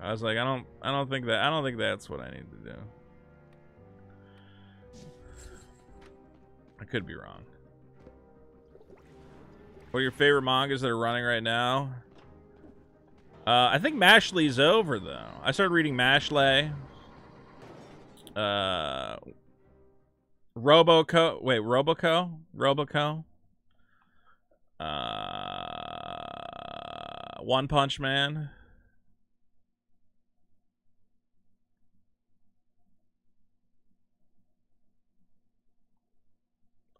I was like, I don't think that's what I need to do. I could be wrong. What are your favorite mangas that are running right now? I think Mashle's over, though. I started reading Mashle. Roboco. Wait, Roboco? Roboco? One Punch Man.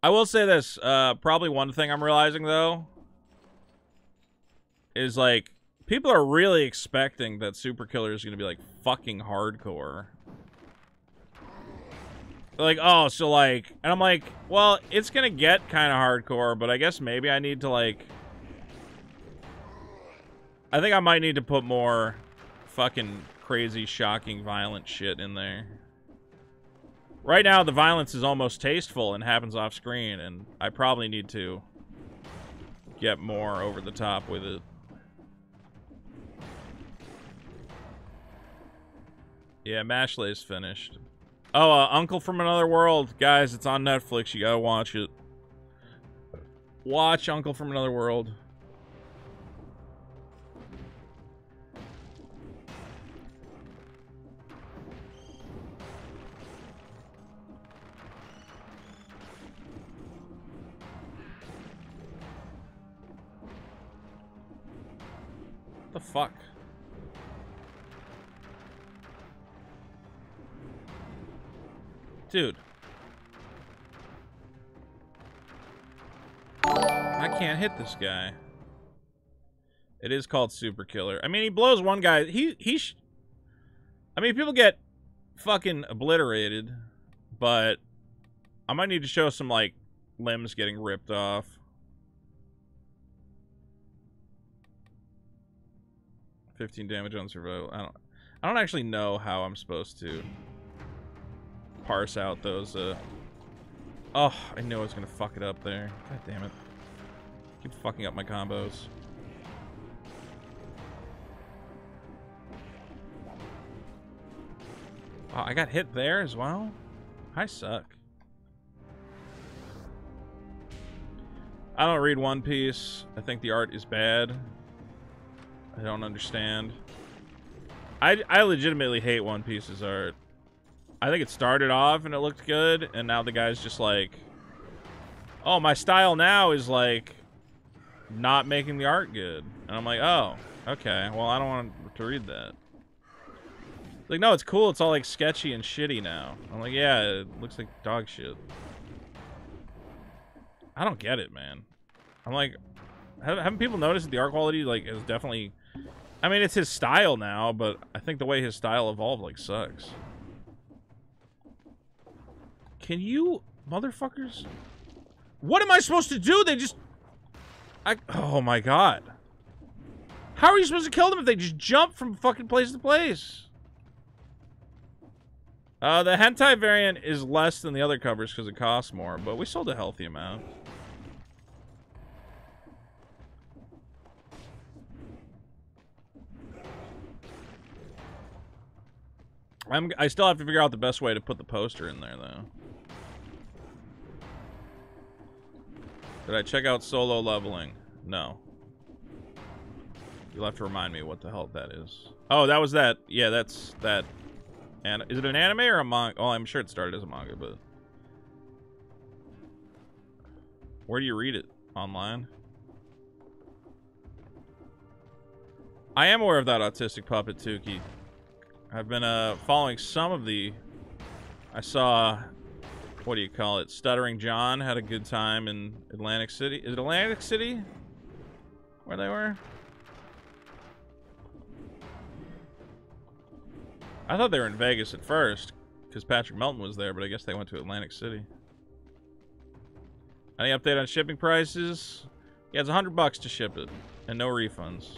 I will say this, probably one thing I'm realizing, though, is, like, people are really expecting that Superkiller is gonna be, like, fucking hardcore. They're like, oh, so, like, and I'm like, well, it's gonna get kind of hardcore, but I guess maybe I need to, like, I think I might need to put more fucking crazy, shocking, violent shit in there. Right now, the violence is almost tasteful and happens off screen, and I probably need to get more over the top with it. Yeah, Mashle is finished. Oh, Uncle from Another World. Guys, it's on Netflix. You gotta watch it. Watch Uncle from Another World. The fuck? Dude. I can't hit this guy. It is called Superkiller. I mean, he blows one guy. I mean, people get fucking obliterated, but I might need to show some, like, limbs getting ripped off. -15 damage on survival. I don't actually know how I'm supposed to parse out those. Oh, I knew I was gonna fuck it up there. God damn it! Keep fucking up my combos. Wow, I got hit there as well. I suck. I don't read One Piece. I think the art is bad. I don't understand. I legitimately hate One Piece's art. I think it started off and it looked good, and now the guy's just like, oh, my style now is like not making the art good. And I'm like, oh, okay, well, I don't want to read that. It's like, no, it's cool. It's all like sketchy and shitty now. I'm like, yeah, it looks like dog shit. I don't get it, man. I'm like, haven't people noticed that the art quality, like, is definitely, I mean, it's his style now, but I think the way his style evolved, like, sucks. Can you motherfuckers? What am I supposed to do? They just, oh my god. How are you supposed to kill them if they just jump from fucking place to place? The hentai variant is less than the other covers because it costs more, but we sold a healthy amount. I still have to figure out the best way to put the poster in there, though. Did I check out solo leveling? No. You'll have to remind me what the hell that is. Oh, that was that. Yeah, that's that. And is it an anime or a manga? Oh, I'm sure it started as a manga, but where do you read it? Online? I am aware of that autistic puppet, Tuki. I've been following some of the, I saw, what do you call it? Stuttering John had a good time in Atlantic City. Is it Atlantic City where they were? I thought they were in Vegas at first because Patrick Melton was there, but I guess they went to Atlantic City. Any update on shipping prices? Yeah, it's $100 to ship it and no refunds.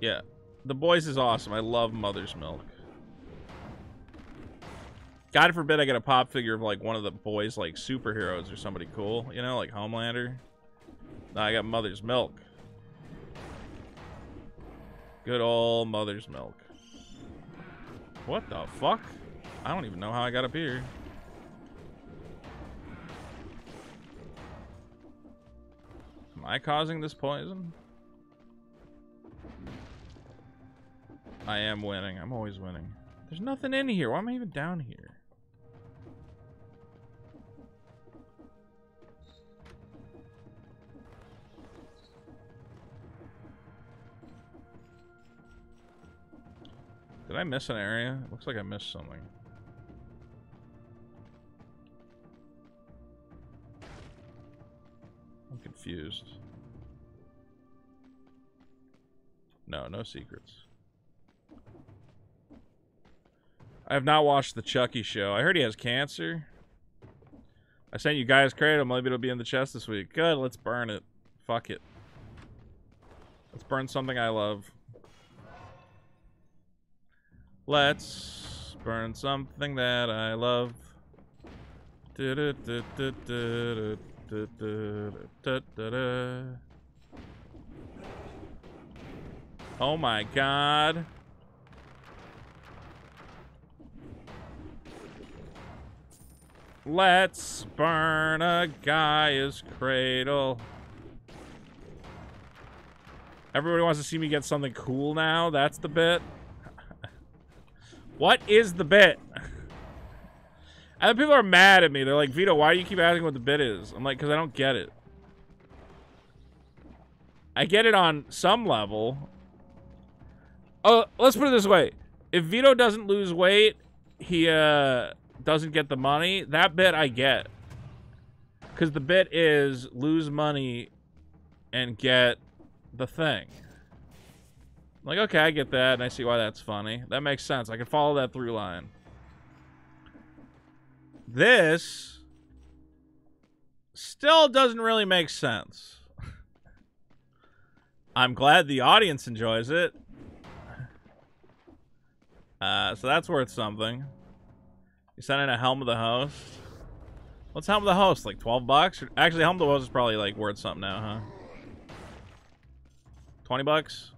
Yeah. The Boys is awesome. I love Mother's Milk. God forbid I get a pop figure of, like, one of the Boys, like, superheroes or somebody cool. You know, like Homelander. Now I got Mother's Milk. Good old Mother's Milk. What the fuck? I don't even know how I got up here. Am I causing this poison? I am winning. I'm always winning. There's nothing in here. Why am I even down here? Did I miss an area? It looks like I missed something. I'm confused. No, no secrets. I have not watched the Chucky show. I heard he has cancer. I sent you guys Kratom. Maybe it'll be in the chest this week. Good, let's burn it. Fuck it. Let's burn something I love. Let's burn something that I love. Oh my god. Let's burn a guy's cradle. Everybody wants to see me get something cool now. That's the bit. What is the bit? And people are mad at me. They're like, Vito, why do you keep asking what the bit is? I'm like, because I don't get it. I get it on some level. Let's put it this way. If Vito doesn't lose weight, he doesn't get the money. That bit I get. Because the bit is lose money and get the thing. Like, okay, I get that, and I see why that's funny. That makes sense. I can follow that through line. This still doesn't really make sense. I'm glad the audience enjoys it. So that's worth something. You sent in a Helm of the Host. What's Helm of the Host, like 12 bucks? Actually, Helm of the Host is probably like worth something now, huh? 20 bucks?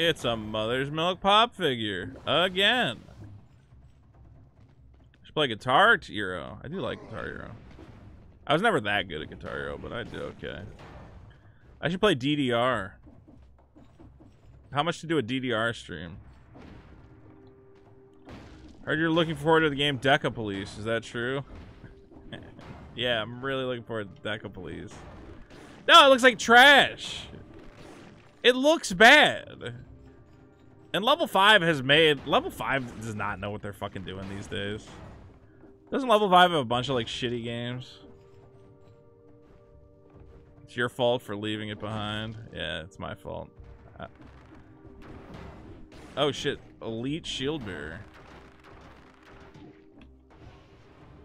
It's a Mother's Milk pop figure. Again. I should play Guitar Hero. I do like Guitar Hero. I was never that good at Guitar Hero, but I do okay. I should play DDR. How much to do a DDR stream? Heard you're looking forward to the game Deca Police. Is that true? Yeah, I'm really looking forward to Deca Police. No, it looks like trash. It looks bad. And level 5 has made... Level 5 does not know what they're fucking doing these days. Doesn't level 5 have a bunch of, like, shitty games? It's your fault for leaving it behind. Yeah, it's my fault. Oh, shit. Elite Shield Bearer.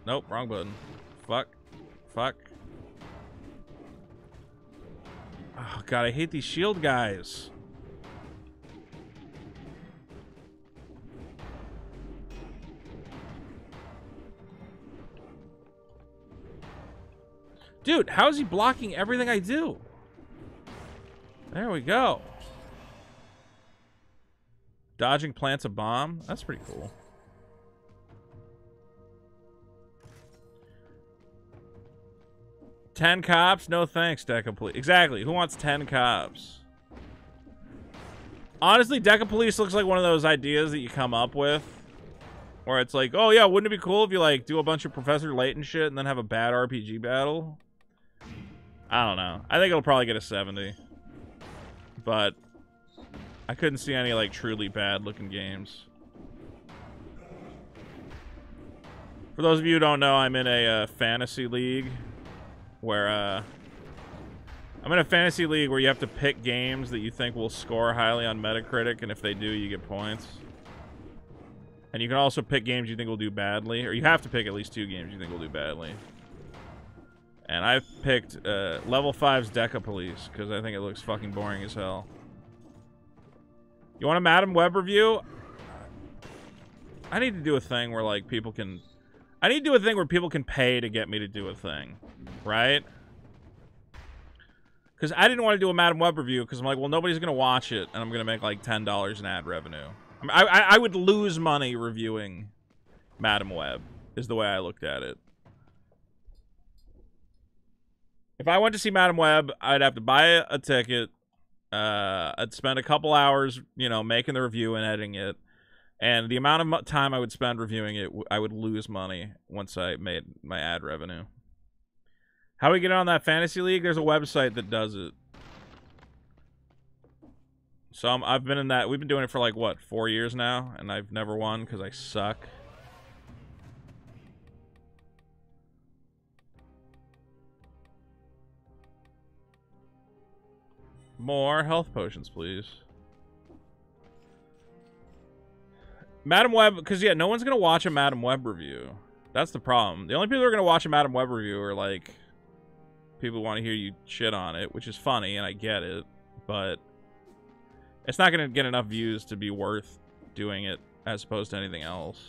Nope, wrong button. Fuck. Fuck. Oh, God, I hate these shield guys. Dude, how is he blocking everything I do? There we go. Dodging plants a bomb? That's pretty cool. Ten cops? No thanks, Deca Police. Exactly. Who wants 10 cops? Honestly, Deca Police looks like one of those ideas that you come up with. Where it's like, oh yeah, wouldn't it be cool if you like do a bunch of Professor Layton shit and then have a bad RPG battle? I don't know. I think it'll probably get a 70. But I couldn't see any like truly bad looking games. For those of you who don't know, I'm in a fantasy league. Where, I'm in a fantasy league where you have to pick games that you think will score highly on Metacritic, and if they do, you get points. And you can also pick games you think will do badly, or you have to pick at least two games you think will do badly. And I've picked level 5's Deca Police, because I think it looks fucking boring as hell. You want a Madam Webb review? I need to do a thing where, like, people can... I need to do a thing where people can pay to get me to do a thing, right? Because I didn't want to do a Madam Web review because I'm like, well, nobody's going to watch it, and I'm going to make like $10 in ad revenue. I mean, I would lose money reviewing Madam Web, is the way I looked at it. If I went to see Madam Web, I'd have to buy a ticket. I'd spend a couple hours, you know, making the review and editing it. And the amount of time I would spend reviewing it, I would lose money once I made my ad revenue. How do we get on that fantasy league? There's a website that does it. So I've been in that. We've been doing it for like, what, 4 years now? And I've never won because I suck. More health potions, please. Madam Web, because, yeah, no one's going to watch a Madam Web review. That's the problem. The only people who are going to watch a Madam Web review are like... people want to hear you shit on it, which is funny, and I get it, but it's not going to get enough views to be worth doing it as opposed to anything else.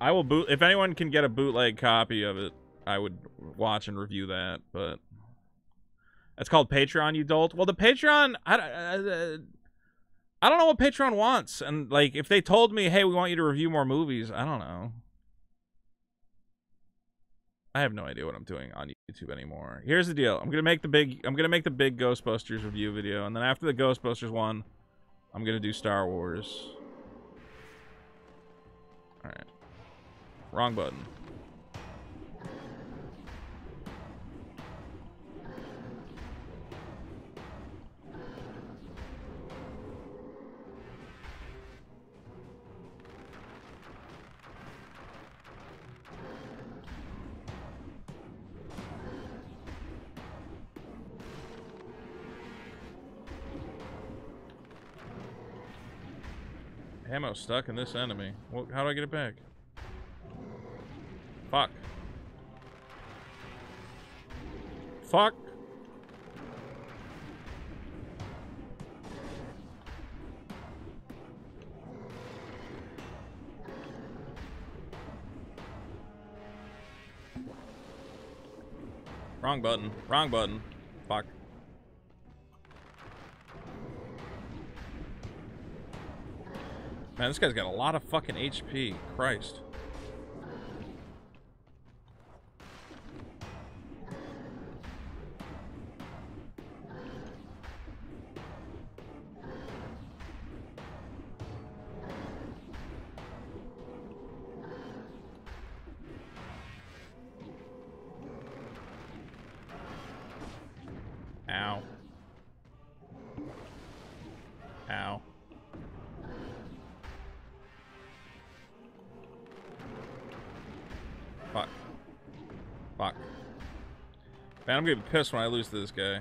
I will boot... if anyone can get a bootleg copy of it, I would watch and review that, but... that's called Patreon, you dolt. Well, the Patreon... I don't know what Patreon wants, and, like, if they told me, hey, we want you to review more movies, I don't know. I have no idea what I'm doing on YouTube anymore. Here's the deal. I'm gonna make the big Ghostbusters review video, and then after the Ghostbusters one, I'm gonna do Star Wars. Alright. Wrong button. Ammo stuck in this enemy. Well, how do I get it back? Fuck. Fuck. Wrong button. Wrong button. Fuck. Man, this guy's got a lot of fucking HP. Christ. Ow. Ow. Fuck. Man, I'm gonna be pissed when I lose to this guy.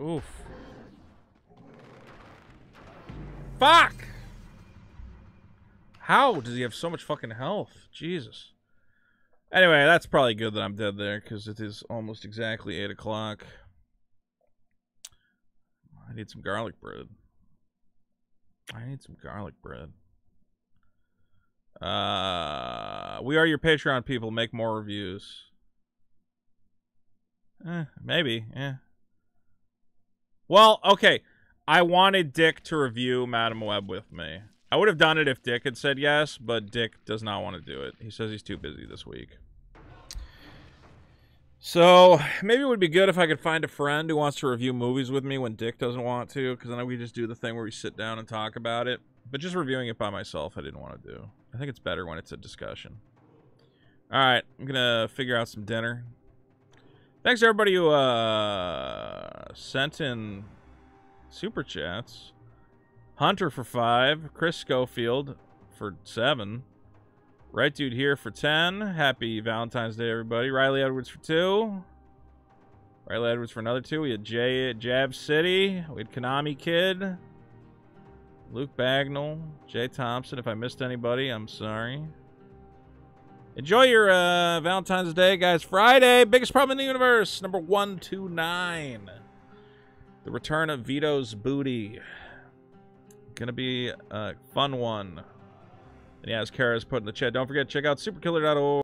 Oof. Fuck! How does he have so much fucking health? Jesus. Anyway, that's probably good that I'm dead there, because it is almost exactly 8 o'clock. I need some garlic bread. I need some garlic bread. We are your Patreon people. Make more reviews. Maybe, yeah. Well, okay. I wanted Dick to review Madam Web with me. I would have done it if Dick had said yes, but Dick does not want to do it. He says he's too busy this week. So, maybe it would be good if I could find a friend who wants to review movies with me when Dick doesn't want to, because then we just do the thing where we sit down and talk about it. But just reviewing it by myself, I didn't want to do. I think it's better when it's a discussion. Alright, I'm going to figure out some dinner. Thanks to everybody who sent in super chats. Hunter for 5, Chris Schofield for 7, Right Dude here for 10. Happy Valentine's Day, everybody. Riley Edwards for 2. Riley Edwards for another 2. We had Jay at Jab City. We had Konami Kid. Luke Bagnall. Jay Thompson. If I missed anybody, I'm sorry. Enjoy your Valentine's Day, guys. Friday, biggest problem in the universe. Number 129. The return of Vito's booty. Gonna be a fun one. And yeah, as Kara's put in the chat, don't forget, check out superkiller.org.